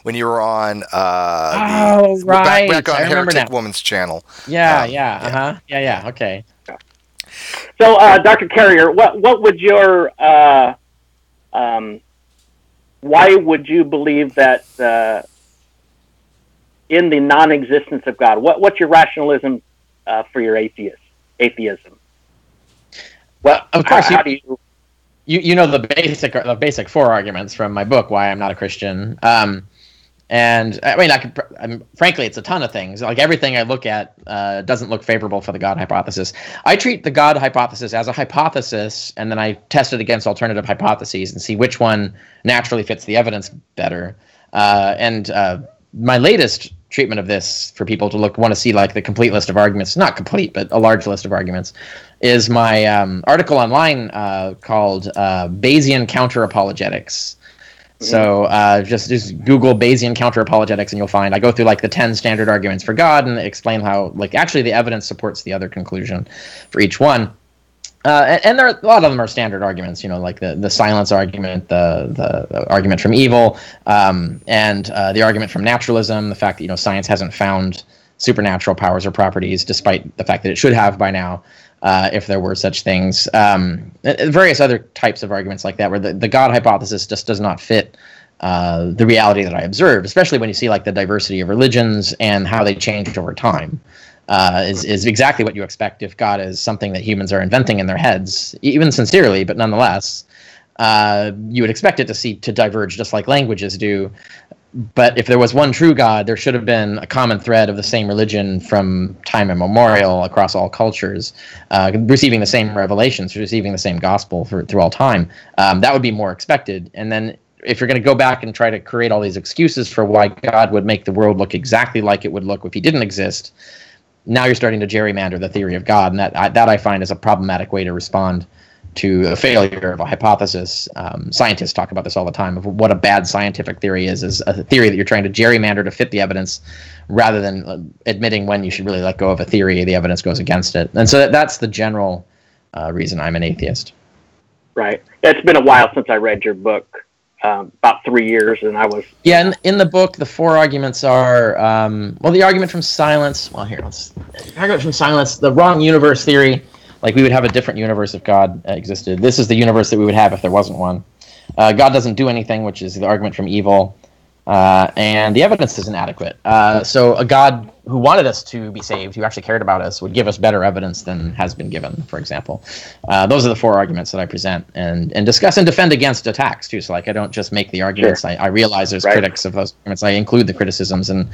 When you were on back on Heretic Woman's channel. Okay. So, Dr. Carrier, what would your why would you believe that in the non-existence of God? What's your rationalism for your atheism? Well, of course, how do you know the basic four arguments from my book, Why I'm Not a Christian. And I mean, frankly, it's a ton of things. Like everything I look at doesn't look favorable for the God hypothesis. I treat the God hypothesis as a hypothesis, and then I test it against alternative hypotheses and see which one naturally fits the evidence better. And my latest treatment of this for people to want to see like the complete list of arguments, not complete, but a large list of arguments, is my article online called Bayesian Counter-Apologetics. So just Google Bayesian counter-apologetics and you'll find I go through like the 10 standard arguments for God and explain how like actually the evidence supports the other conclusion for each one. And there are, a lot of them are standard arguments, like the silence argument, the argument from evil, and the argument from naturalism, the fact that science hasn't found supernatural powers or properties despite the fact that it should have by now. If there were such things, various other types of arguments like that, where the God hypothesis just does not fit the reality that I observe, especially when you see like the diversity of religions and how they change over time, is exactly what you expect if God is something that humans are inventing in their heads, even sincerely, but nonetheless, you would expect it to diverge just like languages do. But if there was one true God, there should have been a common thread of the same religion from time immemorial across all cultures, receiving the same revelations, receiving the same gospel through all time. That would be more expected. And then if you're going to go back and try to create all these excuses for why God would make the world look exactly like it would look if he didn't exist, now you're starting to gerrymander the theory of God. And that I find is a problematic way to respond to a failure of a hypothesis. Scientists talk about this all the time, of what a bad scientific theory is a theory that you're trying to gerrymander to fit the evidence rather than admitting when you should really let go of a theory, the evidence goes against it. And so that's the general reason I'm an atheist. Right. It's been a while since I read your book, about 3 years, and I was... Yeah, in the book, the four arguments are, the argument from silence... Well, here, argument from silence, the wrong universe theory... Like, we would have a different universe if God existed. This is the universe that we would have if there wasn't one. God doesn't do anything, which is the argument from evil. And the evidence is inadequate. So a God who wanted us to be saved, who actually cared about us, would give us better evidence than has been given, for example. Those are the four arguments that I present and discuss and defend against attacks, too. So, like, I don't just make the arguments. Sure. I realize there's critics of those arguments. I include the criticisms and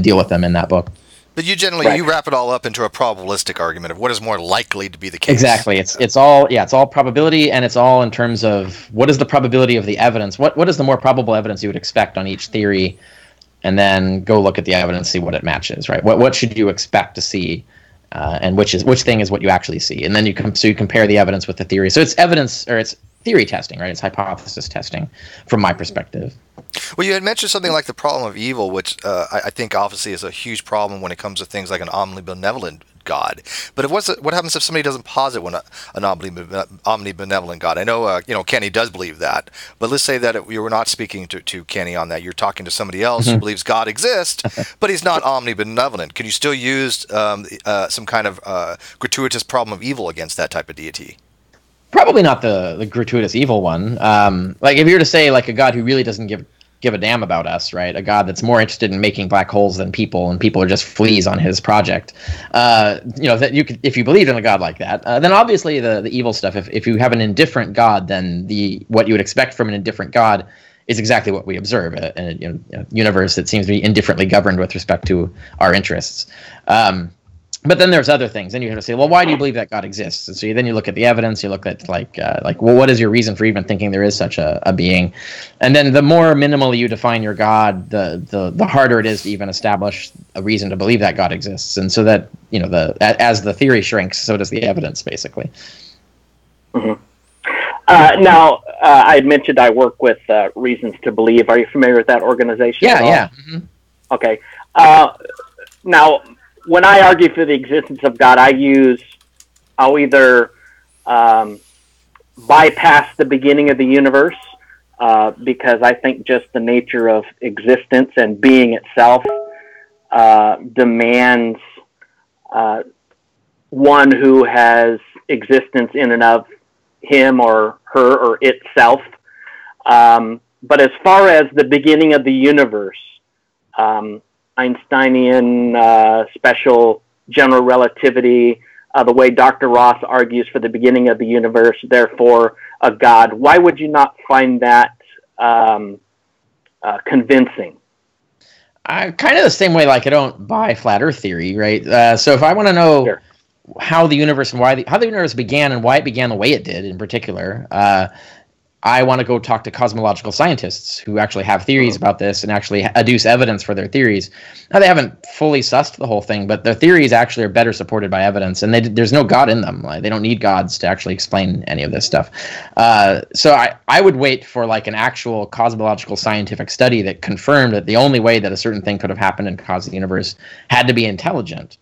deal with them in that book. But you generally you wrap it all up into a probabilistic argument of what is more likely to be the case. Exactly. It's all probability, and it's all in terms of what is the probability of the evidence. What is the more probable evidence you would expect on each theory, and then go look at the evidence, see what it matches. Right. What should you expect to see, and which thing is what you actually see, and then you compare the evidence with the theory. So it's evidence or it's theory testing, right? It's hypothesis testing, from my perspective. Well, you had mentioned something like the problem of evil, which I think obviously is a huge problem when it comes to things like an omnibenevolent God. But what happens if somebody doesn't posit an omnibenevolent God? I know Kenny does believe that, but let's say that you were not speaking to Kenny on that. You're talking to somebody else who believes God exists, but he's not omnibenevolent. Can you still use some kind of gratuitous problem of evil against that type of deity? Probably not the gratuitous evil one. Like if you were to say like a God who really doesn't give a damn about us, right? A God that's more interested in making black holes than people, and people are just fleas on his project. That you could, if you believed in a God like that, then obviously the evil stuff. If you have an indifferent God, then what you would expect from an indifferent God is exactly what we observe in a universe that seems to be indifferently governed with respect to our interests. But then there's other things. Then you have to say, well, why do you believe that God exists? And so then you look at the evidence. You look at what is your reason for even thinking there is such a being? And then the more minimally you define your God, the harder it is to even establish a reason to believe that God exists. And so that as the theory shrinks, so does the evidence, basically. Mm-hmm. Now, I mentioned I work with Reasons to Believe. Are you familiar with that organization? Yeah. Mm-hmm. Okay. Now. When I argue for the existence of God, I'll either bypass the beginning of the universe because I think just the nature of existence and being itself demands one who has existence in and of him or her or itself. But as far as the beginning of the universe, Einsteinian special general relativity, the way Dr. Ross argues for the beginning of the universe, therefore a God. Why would you not find that convincing? Kind of the same way, like I don't buy flat Earth theory, right? So if I want to know how the universe and how the universe began and why it began the way it did, in particular, I want to go talk to cosmological scientists who actually have theories about this and actually adduce evidence for their theories. Now, they haven't fully sussed the whole thing, but their theories actually are better supported by evidence, and there's no God in them. Like, they don't need gods to actually explain any of this stuff. So I would wait for like an actual cosmological scientific study that confirmed that the only way that a certain thing could have happened and caused the universe had to be intelligent.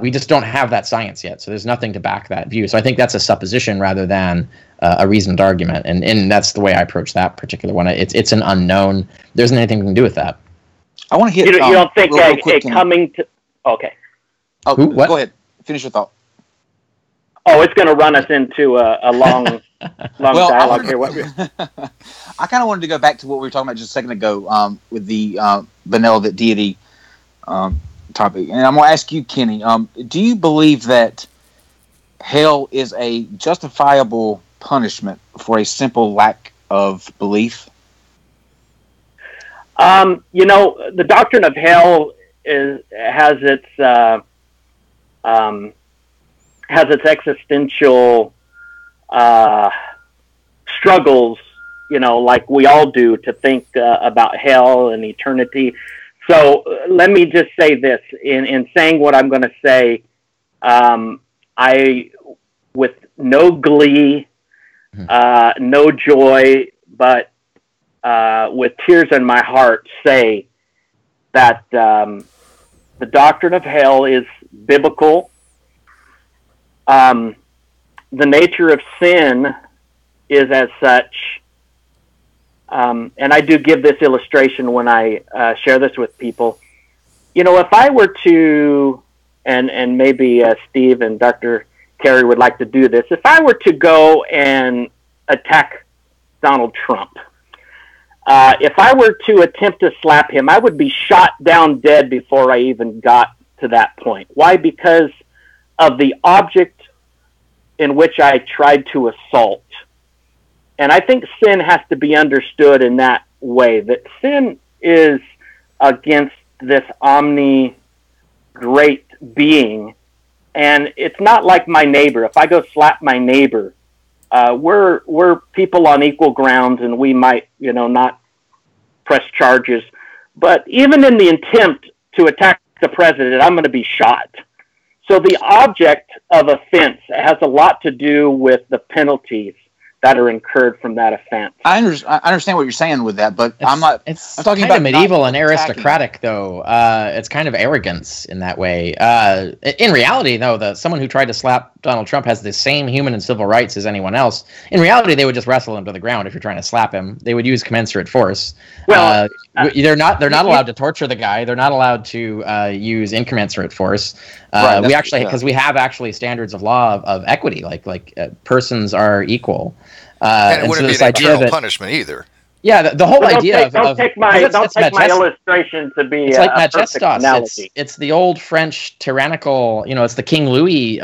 We just don't have that science yet, so there's nothing to back that view. So I think that's a supposition rather than a reasoned argument, and that's the way I approach that particular one. It's an unknown. There isn't anything we can do with that. I want to hear. You don't think it coming to? Okay. Oh, go ahead. Finish your thought. Oh, it's going to run us into a long Long dialogue here. I kind of wanted to go back to what we were talking about just a second ago with the benevolent deity topic. And I'm going to ask you, Kenny, do you believe that hell is a justifiable punishment for a simple lack of belief? The doctrine of hell has its existential struggles, like we all do, to think about hell and eternity. So let me just say this. In saying what I'm going to say, I, with no glee, no joy, but with tears in my heart, say that the doctrine of hell is biblical. The nature of sin is as such, and I do give this illustration when I share this with people. If I were to, and maybe Steve and Dr. Carrier would like to do this, if I were to go and attack Donald Trump, if I were to attempt to slap him, I would be shot down dead before I even got to that point. Why? Because of the object in which I tried to assault. And I think sin has to be understood in that way, that sin is against this great being. And it's not like my neighbor. If I go slap my neighbor, we're people on equal grounds, and we might, not press charges. But even in the attempt to attack the president, I'm going to be shot. So the object of offense has a lot to do with the penalties that are incurred from that offense. I understand what you're saying with that, but I'm not. I'm talking about medieval and aristocratic, though. It's kind of arrogance in that way. In reality, though, someone who tried to slap Donald Trump has the same human and civil rights as anyone else. In reality, they would just wrestle him to the ground if you're trying to slap him. They would use commensurate force. Well, they're not allowed to torture the guy. They're not allowed to use incommensurate force. Right, we actually, because we have actually standards of law of equity, like persons are equal. And it wouldn't be an eternal punishment either. Yeah, the whole idea of... Don't take my illustration to be it's like majestas. It's the old French tyrannical, it's the King Louis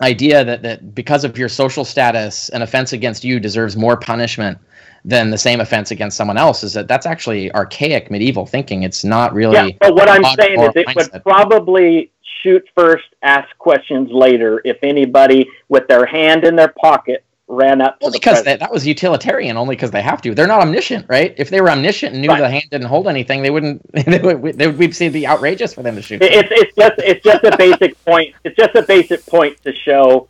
idea that because of your social status, an offense against you deserves more punishment than the same offense against someone else. Is that's actually archaic medieval thinking. It's not really... Yeah, but what I'm saying is it would probably... shoot first, ask questions later. If anybody with their hand in their pocket ran up to because that was utilitarian, only because they have to. They're not omniscient, right? If they were omniscient and knew the hand didn't hold anything, we'd see it be outrageous for them to shoot. It's just a basic point. It's just a basic point to show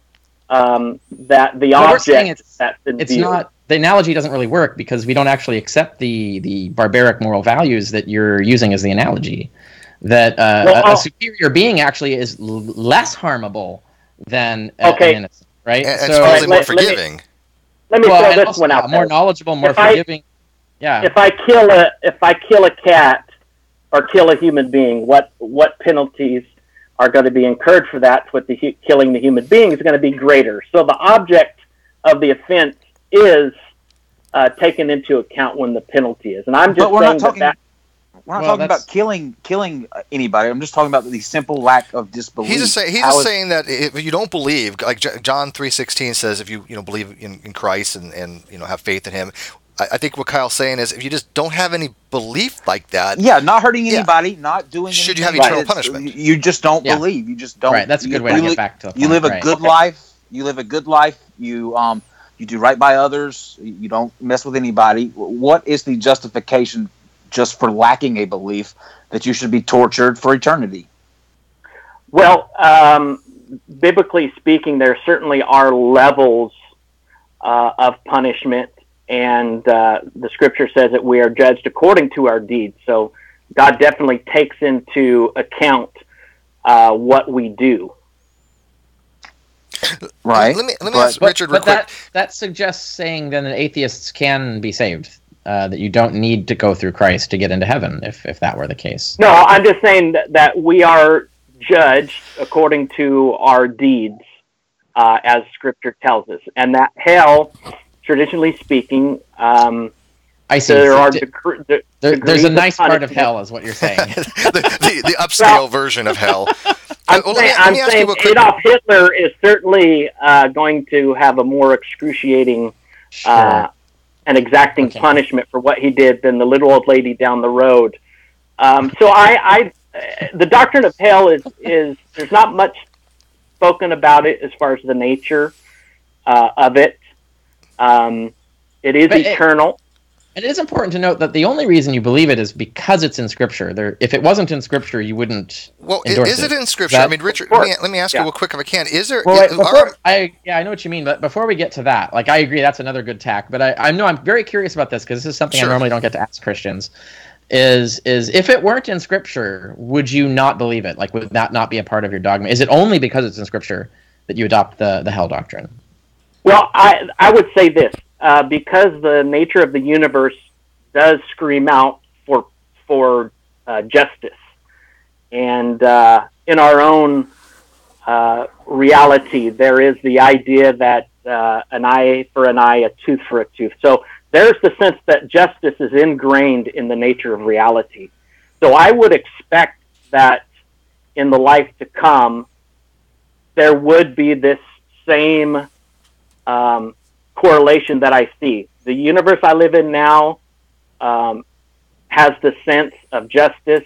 that the object that's in view. It's not. The analogy doesn't really work because we don't actually accept the barbaric moral values that you're using as the analogy. That a superior being actually is less harmable than an innocent, right? And so, it's more forgiving. Let me throw this one out. More knowledgeable, more forgiving. If I kill a cat or kill a human being, what penalties are going to be incurred for that? With the killing the human being is going to be greater. So the object of the offense is taken into account when the penalty is. And I'm just saying that. We're not talking about killing anybody. I'm just talking about the simple lack of disbelief. He's just saying that if you don't believe, like John 3:16 says, if you believe in Christ and have faith in Him, I think what Kyle's saying is if you just don't have any belief like that, not hurting anybody, not doing anything, should you have eternal punishment? You just don't believe. You just don't. Right. That's a good way to get back to it. You live a good life. You live a good life. You do right by others. You don't mess with anybody. What is the justification? Just for lacking a belief that you should be tortured for eternity? Well, biblically speaking, there certainly are levels of punishment, and the Scripture says that we are judged according to our deeds. So God definitely takes into account what we do. Right. Let me ask Richard real quick. That suggests saying then that atheists can be saved. That you don't need to go through Christ to get into heaven, if that were the case. No, I'm just saying that we are judged according to our deeds. as Scripture tells us. And that hell, traditionally speaking, I see. There's a nice part of hell, is what you're saying. the upscale version of hell. I'm saying Adolf Hitler is certainly going to have a more excruciating and exacting punishment for what he did than the little old lady down the road. So the doctrine of hell is there's not much spoken about it as far as the nature of it. It is eternal. It is important to note that the only reason you believe it is because it's in Scripture. If it wasn't in Scripture, you wouldn't. Well, is it in Scripture? I mean, Richard, let me ask you real quick if I can. Is there? Well, I know what you mean, but before we get to that, I agree that's another good tack. But I'm very curious about this because this is something I normally don't get to ask Christians. Is if it weren't in Scripture, would you not believe it? Would that not be a part of your dogma? Is it only because it's in Scripture that you adopt the hell doctrine? Well, I would say this. Because the nature of the universe does scream out for justice, and in our own reality, there is the idea that an eye for an eye, a tooth for a tooth. So there's the sense that justice is ingrained in the nature of reality. So I would expect that in the life to come, there would be this same correlation that I see. The universe I live in now has the sense of justice,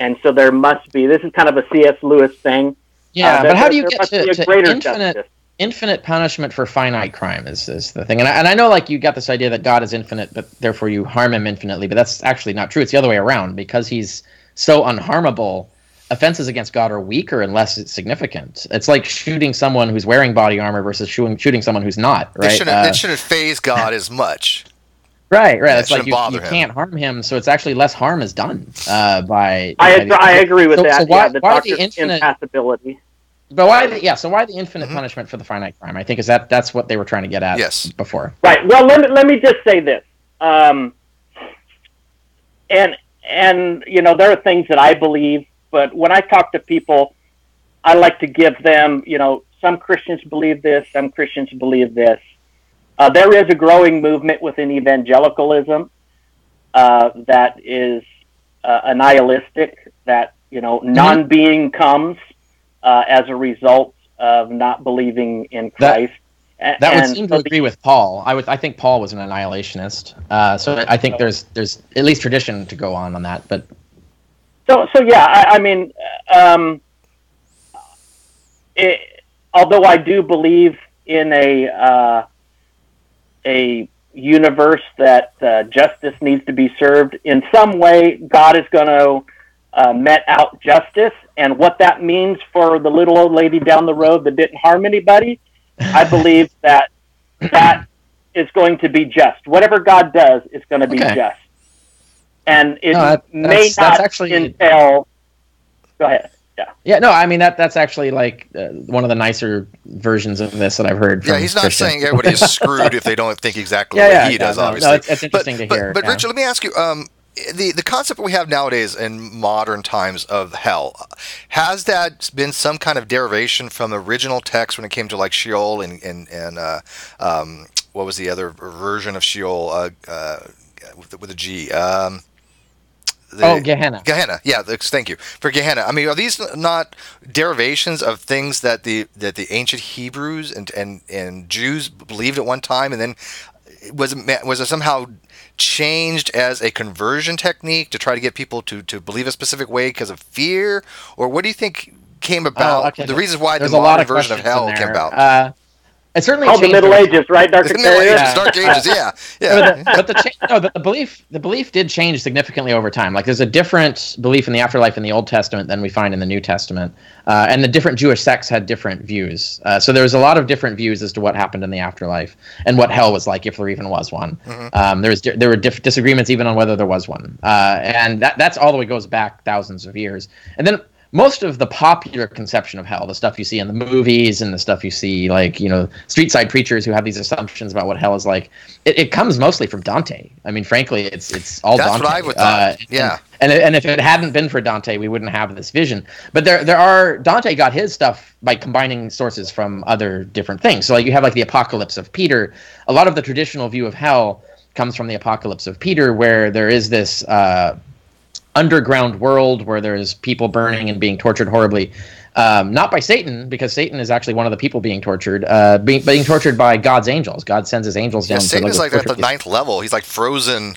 and so there must be. This is kind of a C.S. Lewis thing. Yeah, but how do you get to infinite punishment for finite crime? Is the thing, and I know you got this idea that God is infinite, but therefore you harm him infinitely. But that's actually not true. It's the other way around because he's so unharmable. Offenses against God are weaker and less significant. It's like shooting someone who's wearing body armor versus shooting someone who's not, right? It shouldn't faze God as much. Right. It's you can't harm him, so it's actually less harm is done I agree with that. So why the infinite impassibility? But why the infinite punishment for the finite crime? I think that's what they were trying to get at before. Right. Well, let me just say this. There are things that I believe. But when I talk to people, I like to give them, some Christians believe this, some Christians believe this. There is a growing movement within evangelicalism that is nihilistic, that, non-being comes as a result of not believing in Christ. That would seem to agree with Paul. I think Paul was an annihilationist. So I think there's at least tradition to go on that, but... So yeah, although I do believe in a universe that justice needs to be served, in some way God is going to met out justice, and what that means for the little old lady down the road that didn't harm anybody, I believe that is going to be just. Whatever God does is going to be just. And it entail... Go ahead. Yeah. Yeah. No, I mean that's actually one of the nicer versions of this that I've heard. From he's not Christians. Saying everybody is screwed if they don't think exactly what he does. No, obviously, it's interesting to hear. But Richard, let me ask you: the concept we have nowadays in modern times of hell, has that been some kind of derivation from the original text when it came to Sheol and what was the other version of Sheol with a G? Gehenna. Gehenna, thank you. For Gehenna. I mean, are these not derivations of things that the ancient Hebrews and Jews believed at one time, and then was it somehow changed as a conversion technique to try to get people to believe a specific way because of fear? Or what do you think came about, the reasons why the modern version of hell came about? It certainly changed the Middle Ages, right, Dr. Carrier? Yeah. Dark Ages, yeah. But the belief did change significantly over time. There's a different belief in the afterlife in the Old Testament than we find in the New Testament, and the different Jewish sects had different views. So there was a lot of different views as to what happened in the afterlife and what hell was like, if there even was one. Mm-hmm. There were disagreements even on whether there was one, and that all the way goes back thousands of years. And then most of the popular conception of hell, the stuff you see in the movies and the stuff you see, like, you know, street side preachers who have these assumptions about what hell is like, it comes mostly from Dante. I mean, frankly, it's all Dante. That's what I would thought. Yeah. And if it hadn't been for Dante, we wouldn't have this vision. But Dante got his stuff by combining sources from other different things. So like you have like the Apocalypse of Peter. A lot of the traditional view of hell comes from the Apocalypse of Peter, where there is this underground world where there's people burning and being tortured horribly, not by Satan, because Satan is actually one of the people being tortured, being tortured by God's angels. God sends his angels down. Yeah, Satan is like at the ninth level. He's like frozen.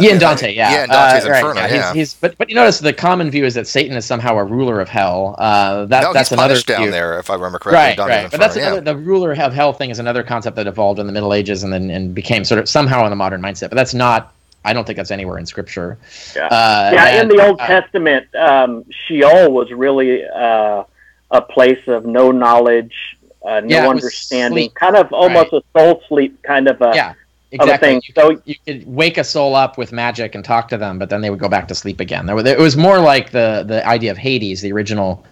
Yeah, in Dante, yeah. Yeah, in Dante's Inferno, right, yeah. But you notice the common view is that Satan is somehow a ruler of hell. That's another view. Down there, if I remember correctly. Right, Dante's Inferno, but that's the ruler of hell thing is another concept that evolved in the Middle Ages and then became sort of somehow in the modern mindset. But that's not. I don't think that's anywhere in Scripture. Yeah, in the Old Testament, Sheol was really a place of no knowledge, no understanding, kind of almost a soul sleep kind of a, exactly. Of a thing. You could wake a soul up with magic and talk to them, but then they would go back to sleep again. It was more like the idea of Hades, the original,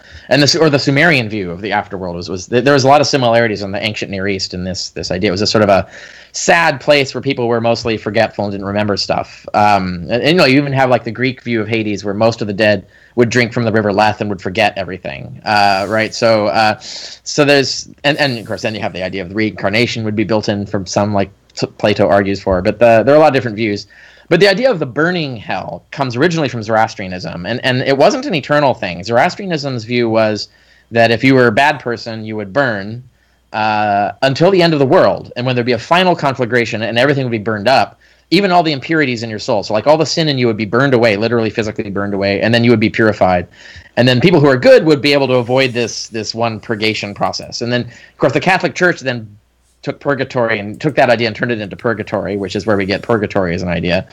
or the Sumerian view of the afterworld. There was a lot of similarities in the ancient Near East in this idea. It was a sort of a sad place where people were mostly forgetful and didn't remember stuff. And you even have like the Greek view of Hades, where most of the dead would drink from the river Leth and would forget everything. Right. So there's, and of course, then you have the idea of the reincarnation would be built in from some, like Plato argues for, but there are a lot of different views. But the idea of the burning hell comes originally from Zoroastrianism, and it wasn't an eternal thing. Zoroastrianism's view was that if you were a bad person, you would burn until the end of the world, and when there'd be a final conflagration and everything would be burned up, even all the impurities in your soul. So like all the sin in you would be burned away, literally physically burned away, and then you would be purified. And then people who are good would be able to avoid this one purgation process. And then, of course, the Catholic Church then took purgatory and took that idea and turned it into purgatory, which is where we get purgatory as an idea.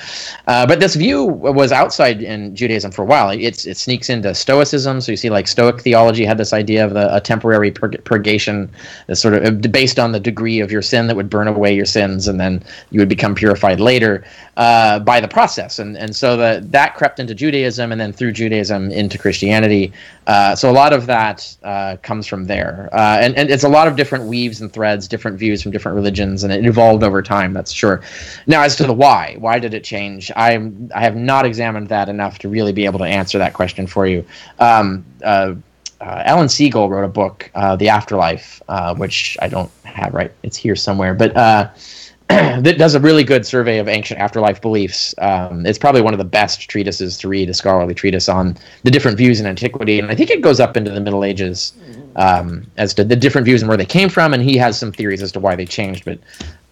But this view was outside in Judaism for a while. It sneaks into Stoicism. So you see like Stoic theology had this idea of a temporary purgation, this sort of based on the degree of your sin that would burn away your sins, and then you would become purified later by the process. And so that crept into Judaism, and then through Judaism into Christianity. So a lot of that comes from there. And it's a lot of different weaves and threads, different views from different religions, and it evolved over time, that's sure. Now, as to the why did it change, I have not examined that enough to really be able to answer that question for you. Alan Siegel wrote a book, The Afterlife, which I don't have right, it's here somewhere, but that does a really good survey of ancient afterlife beliefs. It's probably one of the best treatises to read, a scholarly treatise on the different views in antiquity, and I think it goes up into the Middle Ages as to the different views and where they came from, and he has some theories as to why they changed, but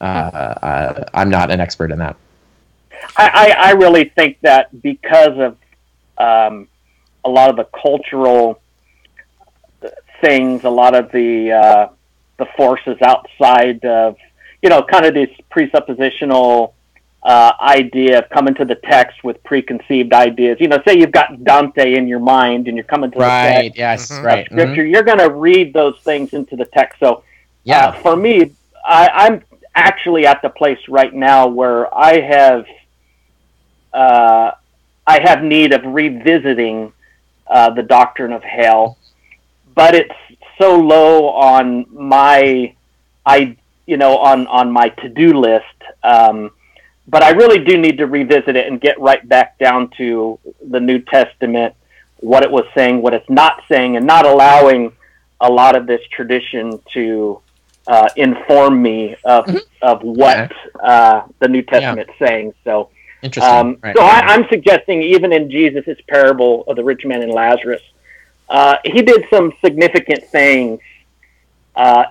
I'm not an expert in that. I really think that because of a lot of the cultural things, a lot of the forces outside of, kind of this presuppositional idea of coming to the text with preconceived ideas. Say you've got Dante in your mind and you're coming to the text. Yes, mm-hmm. Right, yes, right. Scripture, mm-hmm. You're going to read those things into the text. So for me, I'm actually at the place right now where I have need of revisiting the doctrine of hell, but it's so low on my idea, on my to-do list. But I really do need to revisit it and get right back down to the New Testament, what it was saying, what it's not saying, and not allowing a lot of this tradition to inform me of what the New Testament's saying. So, interesting. I'm suggesting even in Jesus' parable of the rich man and Lazarus, he did some significant things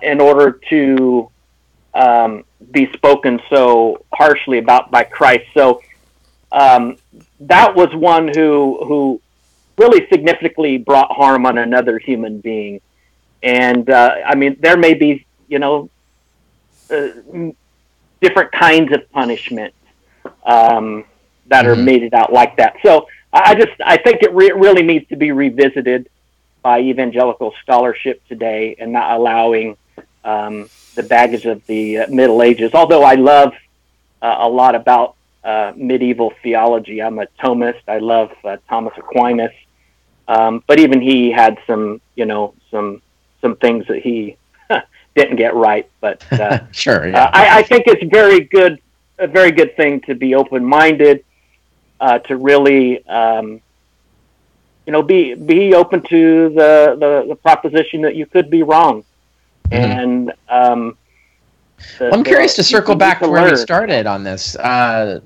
in order to be spoken so harshly about by Christ. So that was one who really significantly brought harm on another human being. And there may be different kinds of punishment that are meted out like that. So I think it really needs to be revisited by evangelical scholarship today, and not allowing the baggage of the Middle Ages. Although I love a lot about medieval theology. I'm a Thomist. I love Thomas Aquinas. But even he had some, you know, some things that he didn't get right. But sure, yeah. I think it's a very good thing to be open-minded, to really, be open to the proposition that you could be wrong. Mm-hmm. And I'm curious to circle back to where we started on this, right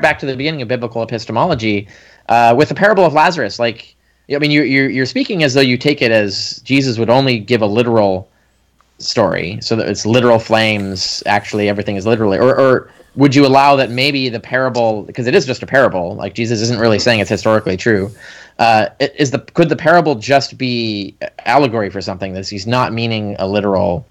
back to the beginning of biblical epistemology, with the parable of Lazarus. Like, I mean, you're speaking as though you take it as Jesus would only give a literal story, so that it's literal flames. Actually, everything is literally, or would you allow that maybe the parable, because it is just a parable, like Jesus isn't really saying it's historically true. Could the parable just be allegory for something? That he's not meaning a literal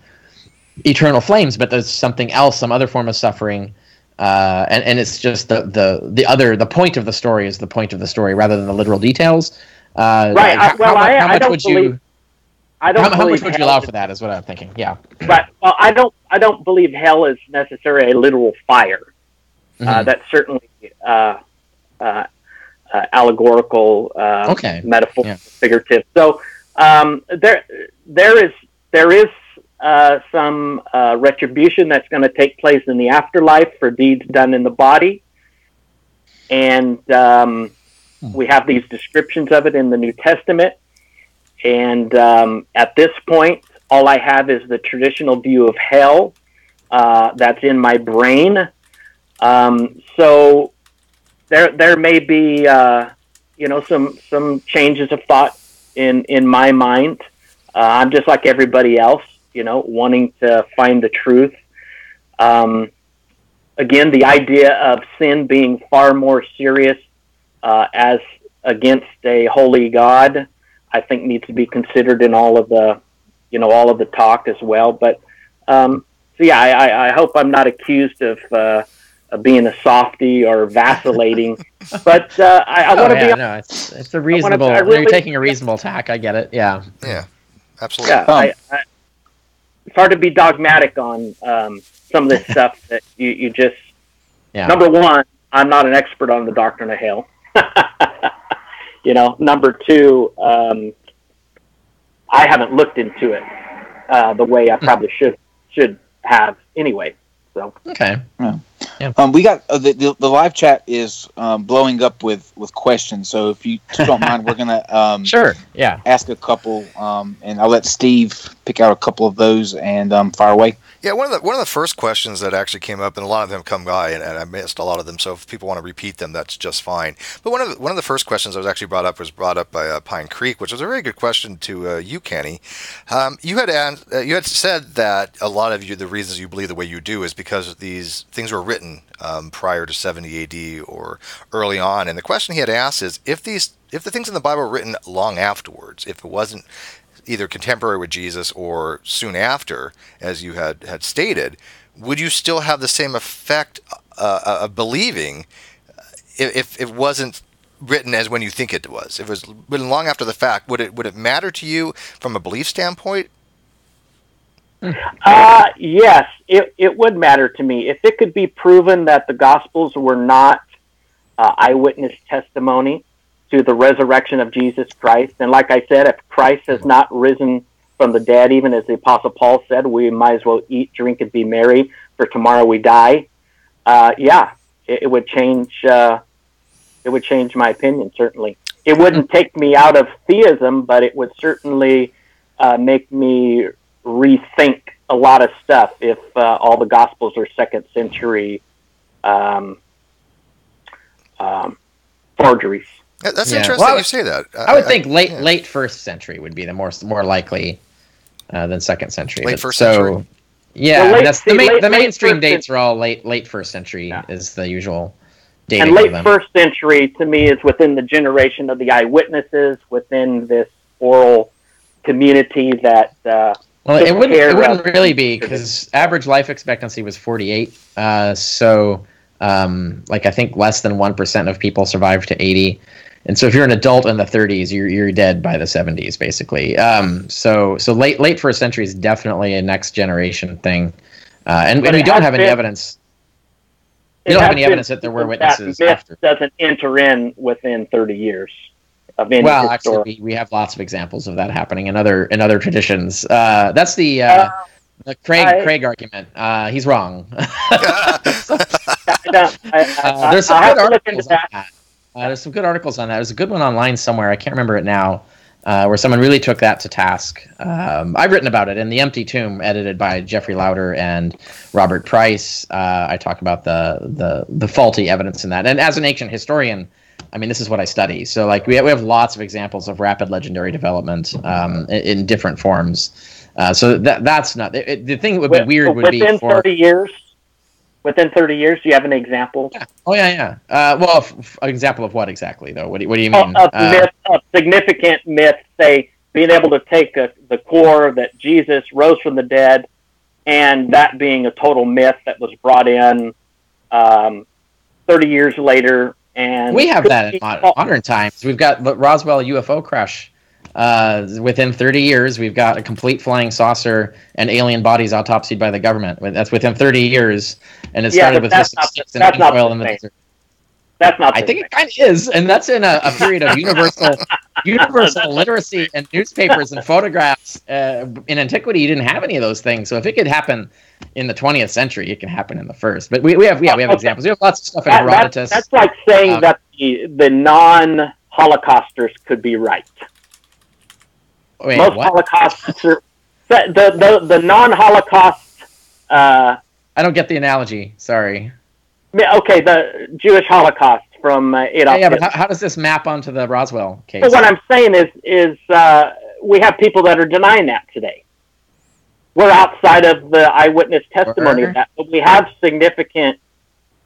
eternal flames, but there's something else, some other form of suffering, and it's just the point of the story is the point of the story rather than the literal details. Right. How much would you allow for that? Is what I'm thinking. Yeah. Right. Well, I don't believe hell is necessarily a literal fire. Mm-hmm. That's certainly allegorical, metaphor, yeah. Figurative. So there is. Some retribution that's going to take place in the afterlife for deeds done in the body. And we have these descriptions of it in the New Testament. And at this point, all I have is the traditional view of hell that's in my brain. So there may be, some changes of thought in my mind. I'm just like everybody else, wanting to find the truth. Again, the idea of sin being far more serious as against a holy God, I think needs to be considered in all of the, talk as well. But I hope I'm not accused of being a softy or vacillating, but I want to be. No, it's a reasonable. You're taking a reasonable tack. I get it. Yeah. Yeah. Absolutely. Yeah, it's hard to be dogmatic on some of this stuff that you just... Yeah. Number one, I'm not an expert on the doctrine of hell. Number two, I haven't looked into it the way I probably should have anyway. So okay. Yeah. Yeah. We got the live chat is blowing up with questions. So if you don't mind, we're gonna ask a couple, and I'll let Steve pick out a couple of those and fire away. Yeah, one of the first questions that actually came up, and a lot of them come by, and I missed a lot of them. So if people want to repeat them, that's just fine. But one of the first questions that was actually brought up by Pine Creek, which was a very good question to you, Kenny. You had said that a lot of the reasons you believe the way you do is because these things were written prior to 70 AD or early on. And the question he had asked is if the things in the Bible were written long afterwards, if it wasn't either contemporary with Jesus or soon after, as you had stated, would you still have the same effect of believing if it wasn't written as when you think it was? If it was written long after the fact, would it matter to you from a belief standpoint? Yes, it would matter to me. If it could be proven that the Gospels were not eyewitness testimony to the resurrection of Jesus Christ. And like I said, if Christ has not risen from the dead, even as the Apostle Paul said, we might as well eat, drink, and be merry, for tomorrow we die. It would change my opinion, certainly. It wouldn't take me out of theism, but it would certainly make me rethink a lot of stuff if all the Gospels are second century forgeries. That's interesting. Well, you say that. I would think late first century would be the more likely than second century. Late first century. Yeah, well, the mainstream dates are all late first century is the usual dating. And late first century to me is within the generation of the eyewitnesses, within this oral community that. It wouldn't really be, because average life expectancy was 48. I think less than 1% of people survived to 80. And so if you're an adult in the 30s, you're dead by the 70s, basically. So late first century is definitely a next generation thing, and we don't have any evidence. We don't have any evidence that there were witnesses. That myth doesn't enter in within 30 years. of any well, historical. Actually, we have lots of examples of that happening in other traditions. That's the Craig argument. He's wrong. There's some good articles on that. There's some good articles on that. There's a good one online somewhere. I can't remember it now. Where someone really took that to task. I've written about it in The Empty Tomb, edited by Jeffrey Louder and Robert Price. I talk about the faulty evidence in that. And as an ancient historian, I mean, this is what I study. So, like, we have lots of examples of rapid legendary development in different forms. So that's not the thing that would be weird would be for 30 years. Within 30 years, do you have an example? Yeah. Oh, yeah, yeah. An example of what exactly, though? What do you mean? A significant myth, say, being able to take the core that Jesus rose from the dead, and that being a total myth that was brought in 30 years later. And we have that in modern times. We've got the Roswell UFO crash. Within 30 years, we've got a complete flying saucer and alien bodies autopsied by the government. That's within 30 years, and it started with just sticks and oil in the desert. That's not. I think it kind of is, and that's in a period of universal literacy and newspapers and photographs. In antiquity, you didn't have any of those things, so if it could happen in the 20th century, it can happen in the first. But we have examples. We have lots of stuff in Herodotus. That's like saying that the non-Holocausters could be right. Wait, most what? Holocausts are the non-Holocaust. I don't get the analogy. Sorry. Okay, the Jewish Holocaust from Adolf. Yeah, but how does this map onto the Roswell case? So what I'm saying is we have people that are denying that today. We're outside of the eyewitness testimony of that, but we have significant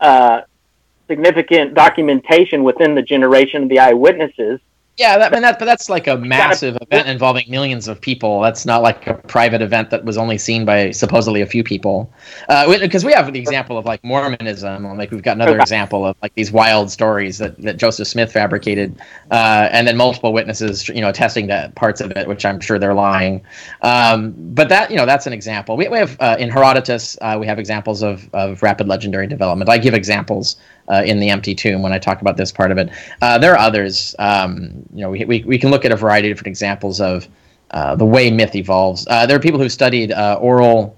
documentation within the generation of the eyewitnesses. Yeah, but that's like a massive event involving millions of people. That's not like a private event that was only seen by supposedly a few people. Because we have the example of like Mormonism, and like we've got another example of like these wild stories that Joseph Smith fabricated, and then multiple witnesses, attesting to parts of it, which I'm sure they're lying. But that, that's an example. We have in Herodotus, we have examples of rapid legendary development. I give examples. In The Empty Tomb, when I talk about this part of it, there are others. We can look at a variety of different examples of the way myth evolves. There are people who studied oral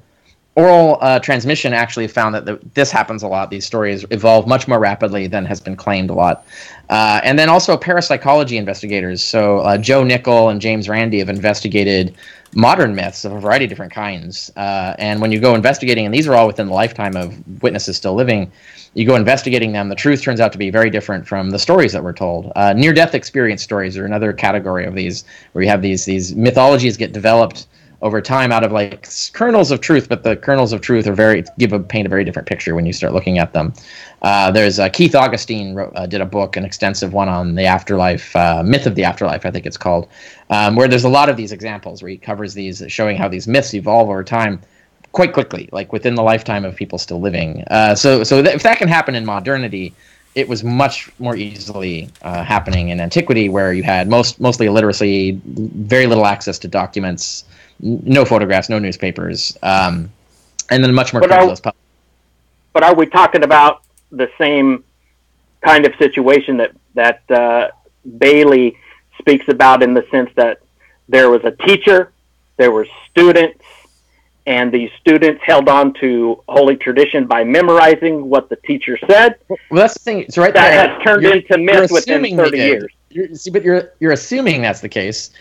transmission. Actually, found that this happens a lot. These stories evolve much more rapidly than has been claimed a lot. And then also parapsychology investigators. So Joe Nickel and James Randi have investigated modern myths of a variety of different kinds. And when you go investigating, and these are all within the lifetime of witnesses still living, you go investigating them, the truth turns out to be very different from the stories that were told. Near-death experience stories are another category of these, where you have these mythologies get developed over time out of like kernels of truth, but the kernels of truth paint a very different picture when you start looking at them. There's Keith Augustine did a book, an extensive one on the afterlife, myth of the afterlife, I think it's called, where there's a lot of these examples where he covers these, showing how these myths evolve over time quite quickly, like within the lifetime of people still living. So if that can happen in modernity, it was much more easily happening in antiquity, where you had mostly illiteracy, very little access to documents, no photographs, no newspapers, and then much more credible. But are we talking about the same kind of situation that Bailey speaks about, in the sense that there was a teacher, there were students, and these students held on to holy tradition by memorizing what the teacher said? Well, that's the thing. It's right that there. Has turned into myth within 30 years. You're assuming that's the case.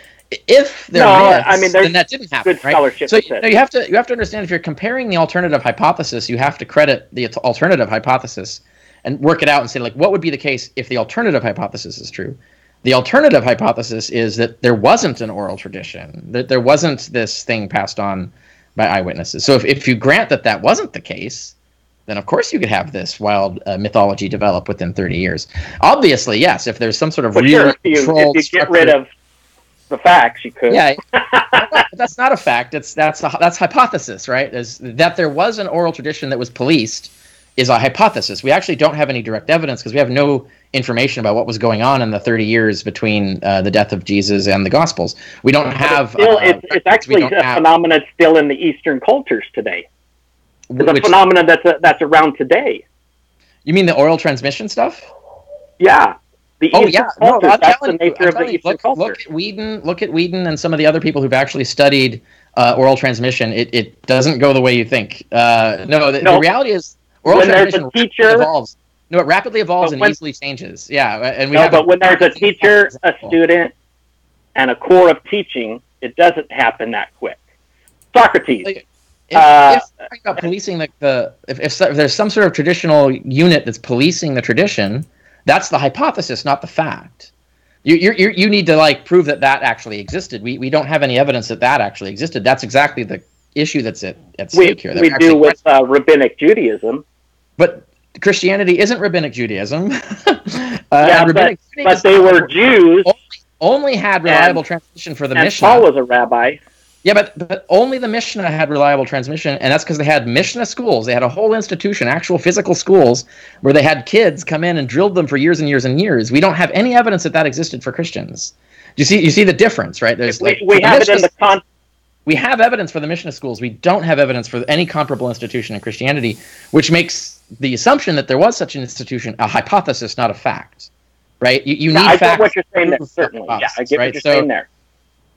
If there is, then that didn't happen, right? So you have to understand, if you're comparing the alternative hypothesis, you have to credit the alternative hypothesis and work it out and say, like, what would be the case if the alternative hypothesis is true? The alternative hypothesis is that there wasn't an oral tradition, that there wasn't this thing passed on by eyewitnesses. So if you grant that wasn't the case, then of course you could have this wild mythology develop within 30 years. Obviously, yes, if there's some sort of real controlled if you get rid of the facts, you could. Yeah, but that's not a fact. That's hypothesis, right? Is that there was an oral tradition that was policed is a hypothesis. We actually don't have any direct evidence because we have no information about what was going on in the 30 years between the death of Jesus and the Gospels. We don't have... It's actually a phenomenon still in the Eastern cultures today. It's a phenomenon that's around today. You mean the oral transmission stuff? Yeah. The culture, that's the nature of the Eastern culture. Look at Whedon and some of the other people who've actually studied oral transmission. It doesn't go the way you think. The reality is oral transmission evolves. No, it rapidly evolves and easily changes. Yeah, and we. No, but when there's a teacher, a student, and a core of teaching, it doesn't happen that quick. Socrates. Like, if about policing if there's some sort of traditional unit that's policing the tradition, that's the hypothesis, not the fact. You need to prove that actually existed. We don't have any evidence that actually existed. That's exactly the issue that's at stake here. We do with rabbinic Judaism, but Christianity isn't rabbinic Judaism. But they were Jews. Only had reliable transmission for the Mishnah. Paul was a rabbi. Yeah, but only the Mishnah had reliable transmission, and that's because they had Mishnah schools. They had a whole institution, actual physical schools, where they had kids come in and drilled them for years and years and years. We don't have any evidence that existed for Christians. You see the difference, right? There's we have evidence for the Mishnah schools. We don't have evidence for any comparable institution in Christianity, which makes the assumption that there was such an institution a hypothesis, not a fact, right? You need facts. I get what you're saying there, certainly. Yeah, I get what you're saying there.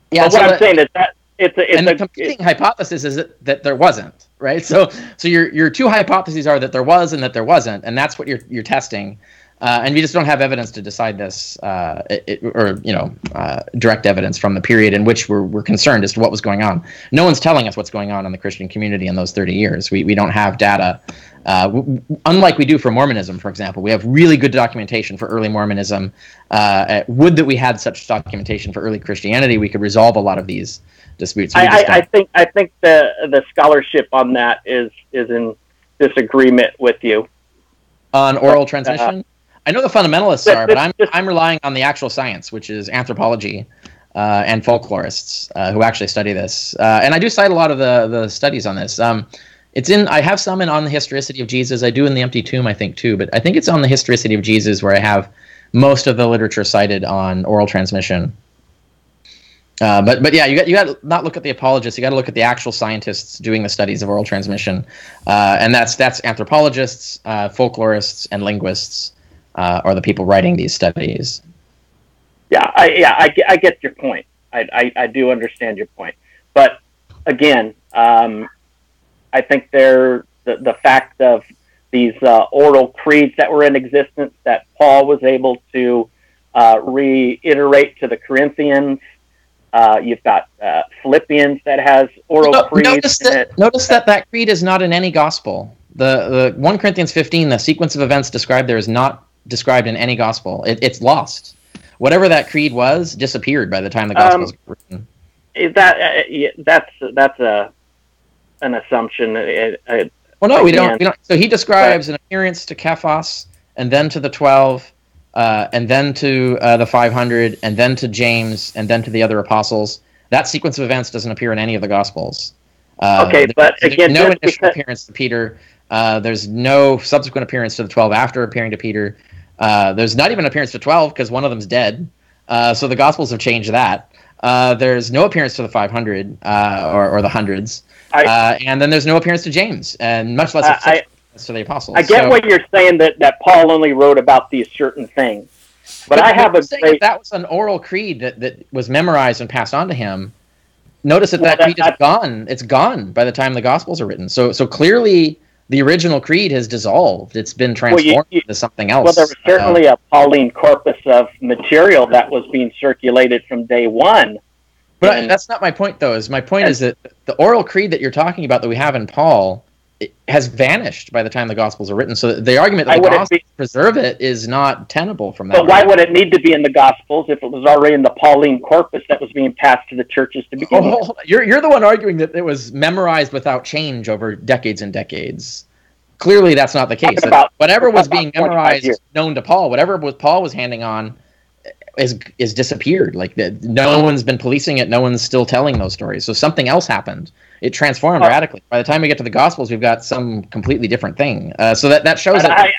Yeah, but what I'm saying is that the competing hypothesis is that there wasn't, right? So your two hypotheses are that there was and that there wasn't, and that's what you're testing. And we just don't have evidence to decide this, direct evidence from the period in which we're concerned as to what was going on. No one's telling us what's going on in the Christian community in those 30 years. We don't have data, unlike we do for Mormonism, for example. We have really good documentation for early Mormonism. Would that we had such documentation for early Christianity, we could resolve a lot of these disputes. I think the scholarship on that is in disagreement with you on oral transmission. I know the fundamentalists are, but I'm relying on the actual science, which is anthropology and folklorists who actually study this. And I do cite a lot of the studies on this. I have some in On the Historicity of Jesus. I do in The Empty Tomb, I think, too. But I think it's On the Historicity of Jesus where I have most of the literature cited on oral transmission. But yeah, you got to not look at the apologists. You got to look at the actual scientists doing the studies of oral transmission, and that's anthropologists, folklorists, and linguists. Are the people writing these studies? Yeah, I get your point. I do understand your point, but again, I think the fact of these oral creeds that were in existence that Paul was able to reiterate to the Corinthians. You've got Philippians that has oral creeds. Notice that creed is not in any gospel. The 1 Corinthians 15, the sequence of events described there is not described in any gospel. It's lost. Whatever that creed was disappeared by the time the gospels were written. That's an assumption. We don't. So he describes an appearance to Cephas, and then to the 12, and then to the 500, and then to James, and then to the other apostles. That sequence of events doesn't appear in any of the gospels. There's no initial appearance to Peter. There's no subsequent appearance to the 12 after appearing to Peter. There's not even appearance to 12 because one of them's dead. So the Gospels have changed that. There's no appearance to the 500 or the hundreds. And then there's no appearance to James, and much less appearance to the apostles. I get what you're saying, that Paul only wrote about these certain things. But I have that was an oral creed that was memorized and passed on to him. Notice that creed is gone. It's gone by the time the Gospels are written. So clearly... the original creed has dissolved. It's been transformed into something else. Well, there was certainly a Pauline corpus of material that was being circulated from day one. But that's not my point, though. My point is that the oral creed that you're talking about that we have in Paul has vanished by the time the Gospels are written. So the argument that the Gospels preserve it is not tenable from that. But why would it need to be in the Gospels if it was already in the Pauline corpus that was being passed to the churches to begin with? You're the one arguing that it was memorized without change over decades and decades. Clearly, that's not the case. Whatever was being memorized, known to Paul, whatever Paul was handing on, is disappeared. No one's been policing it. No one's still telling those stories. So something else happened. It transformed radically. By the time we get to the Gospels, we've got some completely different thing. So that shows that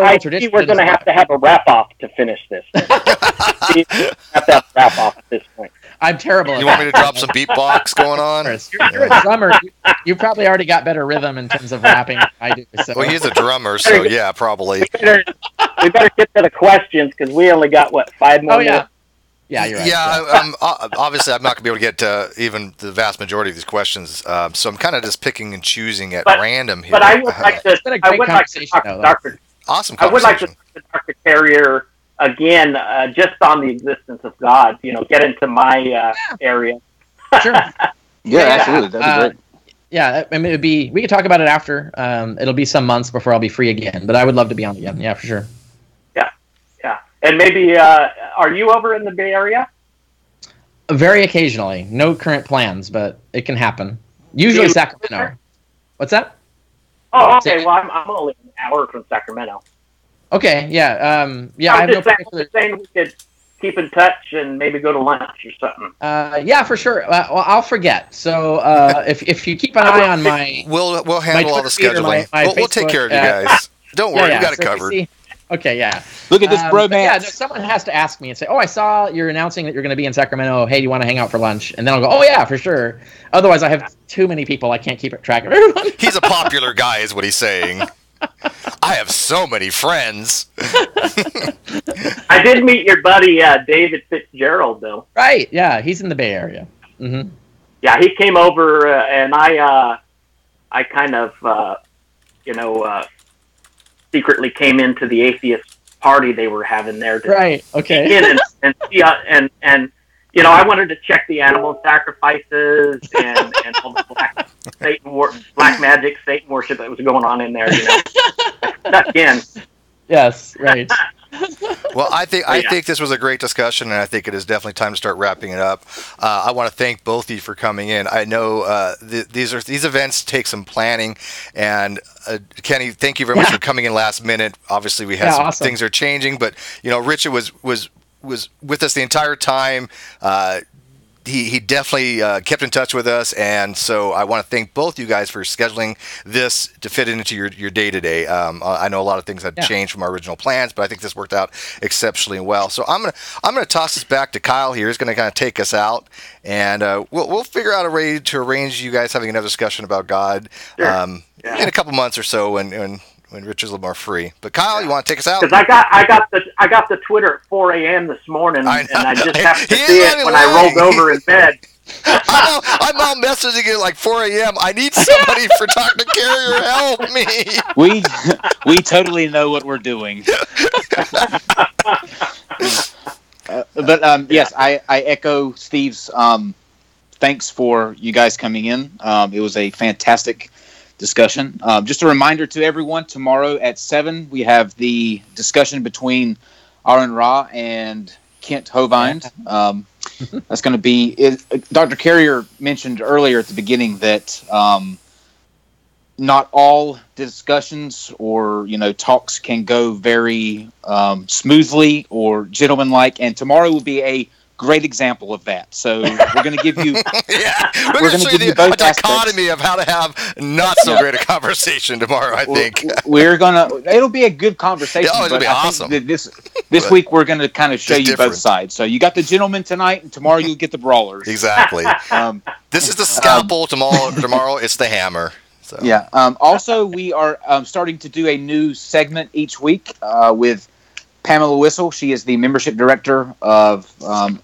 oral tradition. We're going to have a wrap off to finish this. We have to have a wrap off at this point. I'm terrible. You want me to drop some beatbox going on? You're a drummer. You probably already got better rhythm in terms of rapping than I do. So. Well, he's a drummer, so yeah, probably. We better get to the questions because we only got, what, 5 more minutes? Yeah, you're right. Yeah. Obviously, I'm not going to be able to get to even the vast majority of these questions, so I'm kind of just picking and choosing at random here. But I would like to talk to Dr. Awesome conversation. I would like to talk to Dr. Carrier again, just on the existence of God. You know, get into my area. Sure. Yeah, absolutely. That'd be great. Yeah, I mean, it'd be. We could talk about it after. It'll be some months before I'll be free again, but I would love to be on again. Yeah, for sure. Yeah, and maybe are you over in the Bay Area? Very occasionally. No current plans, but it can happen. Usually Sacramento. What's that? Oh, okay. Well, I'm only an hour from Sacramento. Okay. Yeah. Yeah. I'm just saying we could keep in touch and maybe go to lunch or something. Yeah, for sure. Well, I'll forget. So if you keep an eye on my, we'll handle all the scheduling. We'll take care of you guys. Don't worry, we got it covered. Okay, yeah. Look at this bromance. Yeah, someone has to ask me and say, "Oh, I saw you're announcing that you're going to be in Sacramento. Hey, do you want to hang out for lunch?" And then I'll go, "Oh yeah, for sure." Otherwise, I have too many people. I can't keep track of everyone. He's a popular guy, is what he's saying. I have so many friends. I did meet your buddy David Fitzgerald, though. Right? Yeah, he's in the Bay Area. Mm-hmm. Yeah, he came over, and I kind of, secretly came into the atheist party they were having there. Right. Okay. And see, and you know, I wanted to check the animal sacrifices and all the black magic, Satan worship that was going on in there. You know, stuck in. Yes. Right. Well, I think this was a great discussion, and I think it is definitely time to start wrapping it up. I want to thank both of you for coming in. I know these events take some planning, and Kenny, thank you very much for coming in last minute. Obviously, we had some things are changing, but you know, Richard was with us the entire time. He definitely kept in touch with us, and so I want to thank both you guys for scheduling this to fit into your day-to-day. I know a lot of things have changed from our original plans, but I think this worked out exceptionally well. So I'm gonna toss this back to Kyle here. He's gonna kind of take us out, and we'll figure out a way to arrange you guys having another discussion about God in a couple months or so when Richard's a little more free. But Kyle, you want to take us out? Because I got the Twitter at 4 a.m. this morning, and I just happened to see it when I rolled over in bed. I'm now messaging it like 4 a.m. I need somebody for Dr. Carrier. Help me. We totally know what we're doing. But yes, I echo Steve's thanks for you guys coming in. It was a fantastic discussion. Just a reminder to everyone, tomorrow at 7, we have the discussion between Aaron Ra and Kent Hovind. That's going to be... Dr. Carrier mentioned earlier at the beginning that not all discussions or talks can go very smoothly or gentlemanlike, and tomorrow will be a great example of that. So we're going to give you we're going to give you both a dichotomy aspects of how to have not so great a conversation tomorrow. I think we're going to, it'll be a good conversation. Oh, it'll be awesome. This week we're going to kind of show you both sides. So you got the gentleman tonight, and tomorrow you'll get the brawlers. Exactly. This is the scalpel. Tomorrow it's the hammer. So. Yeah. Also, we are starting to do a new segment each week with Pamela Whistle. She is the membership director of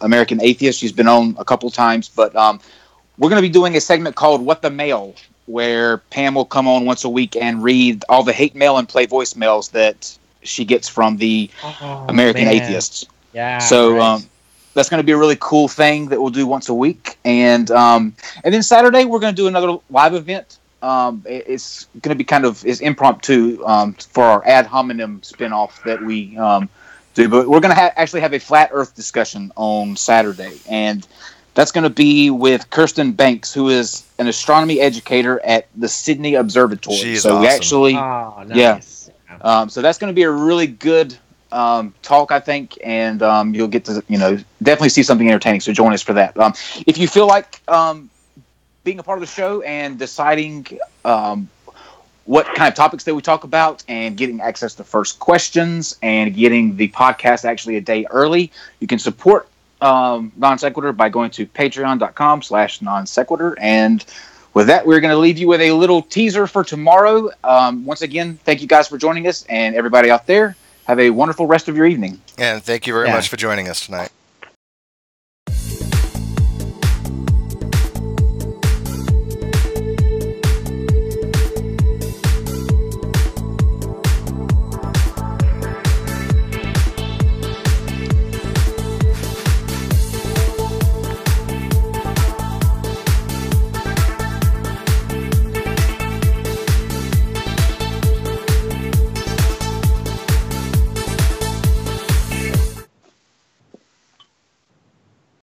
American Atheist. She's been on a couple times, but we're going to be doing a segment called What the Mail, where Pam will come on once a week and read all the hate mail and play voicemails that she gets from the American Atheists. Yeah. So that's going to be a really cool thing that we'll do once a week. And then Saturday, we're going to do another live event. It's going to be it's impromptu for our ad hominem spinoff that we do. But we're going to actually have a flat Earth discussion on Saturday, and that's going to be with Kirsten Banks, who is an astronomy educator at the Sydney Observatory. She's awesome. We actually, nice. Yeah. So that's going to be a really good talk, I think, and you'll get to definitely see something entertaining. So join us for that. If you feel like being a part of the show and deciding what kind of topics that we talk about and getting access to first questions and getting the podcast actually a day early, you can support Non Sequitur by going to patreon.com/non sequitur. And with that, we're going to leave you with a little teaser for tomorrow. Once again, thank you guys for joining us, and everybody out there, Have a wonderful rest of your evening. And thank you very much for joining us tonight.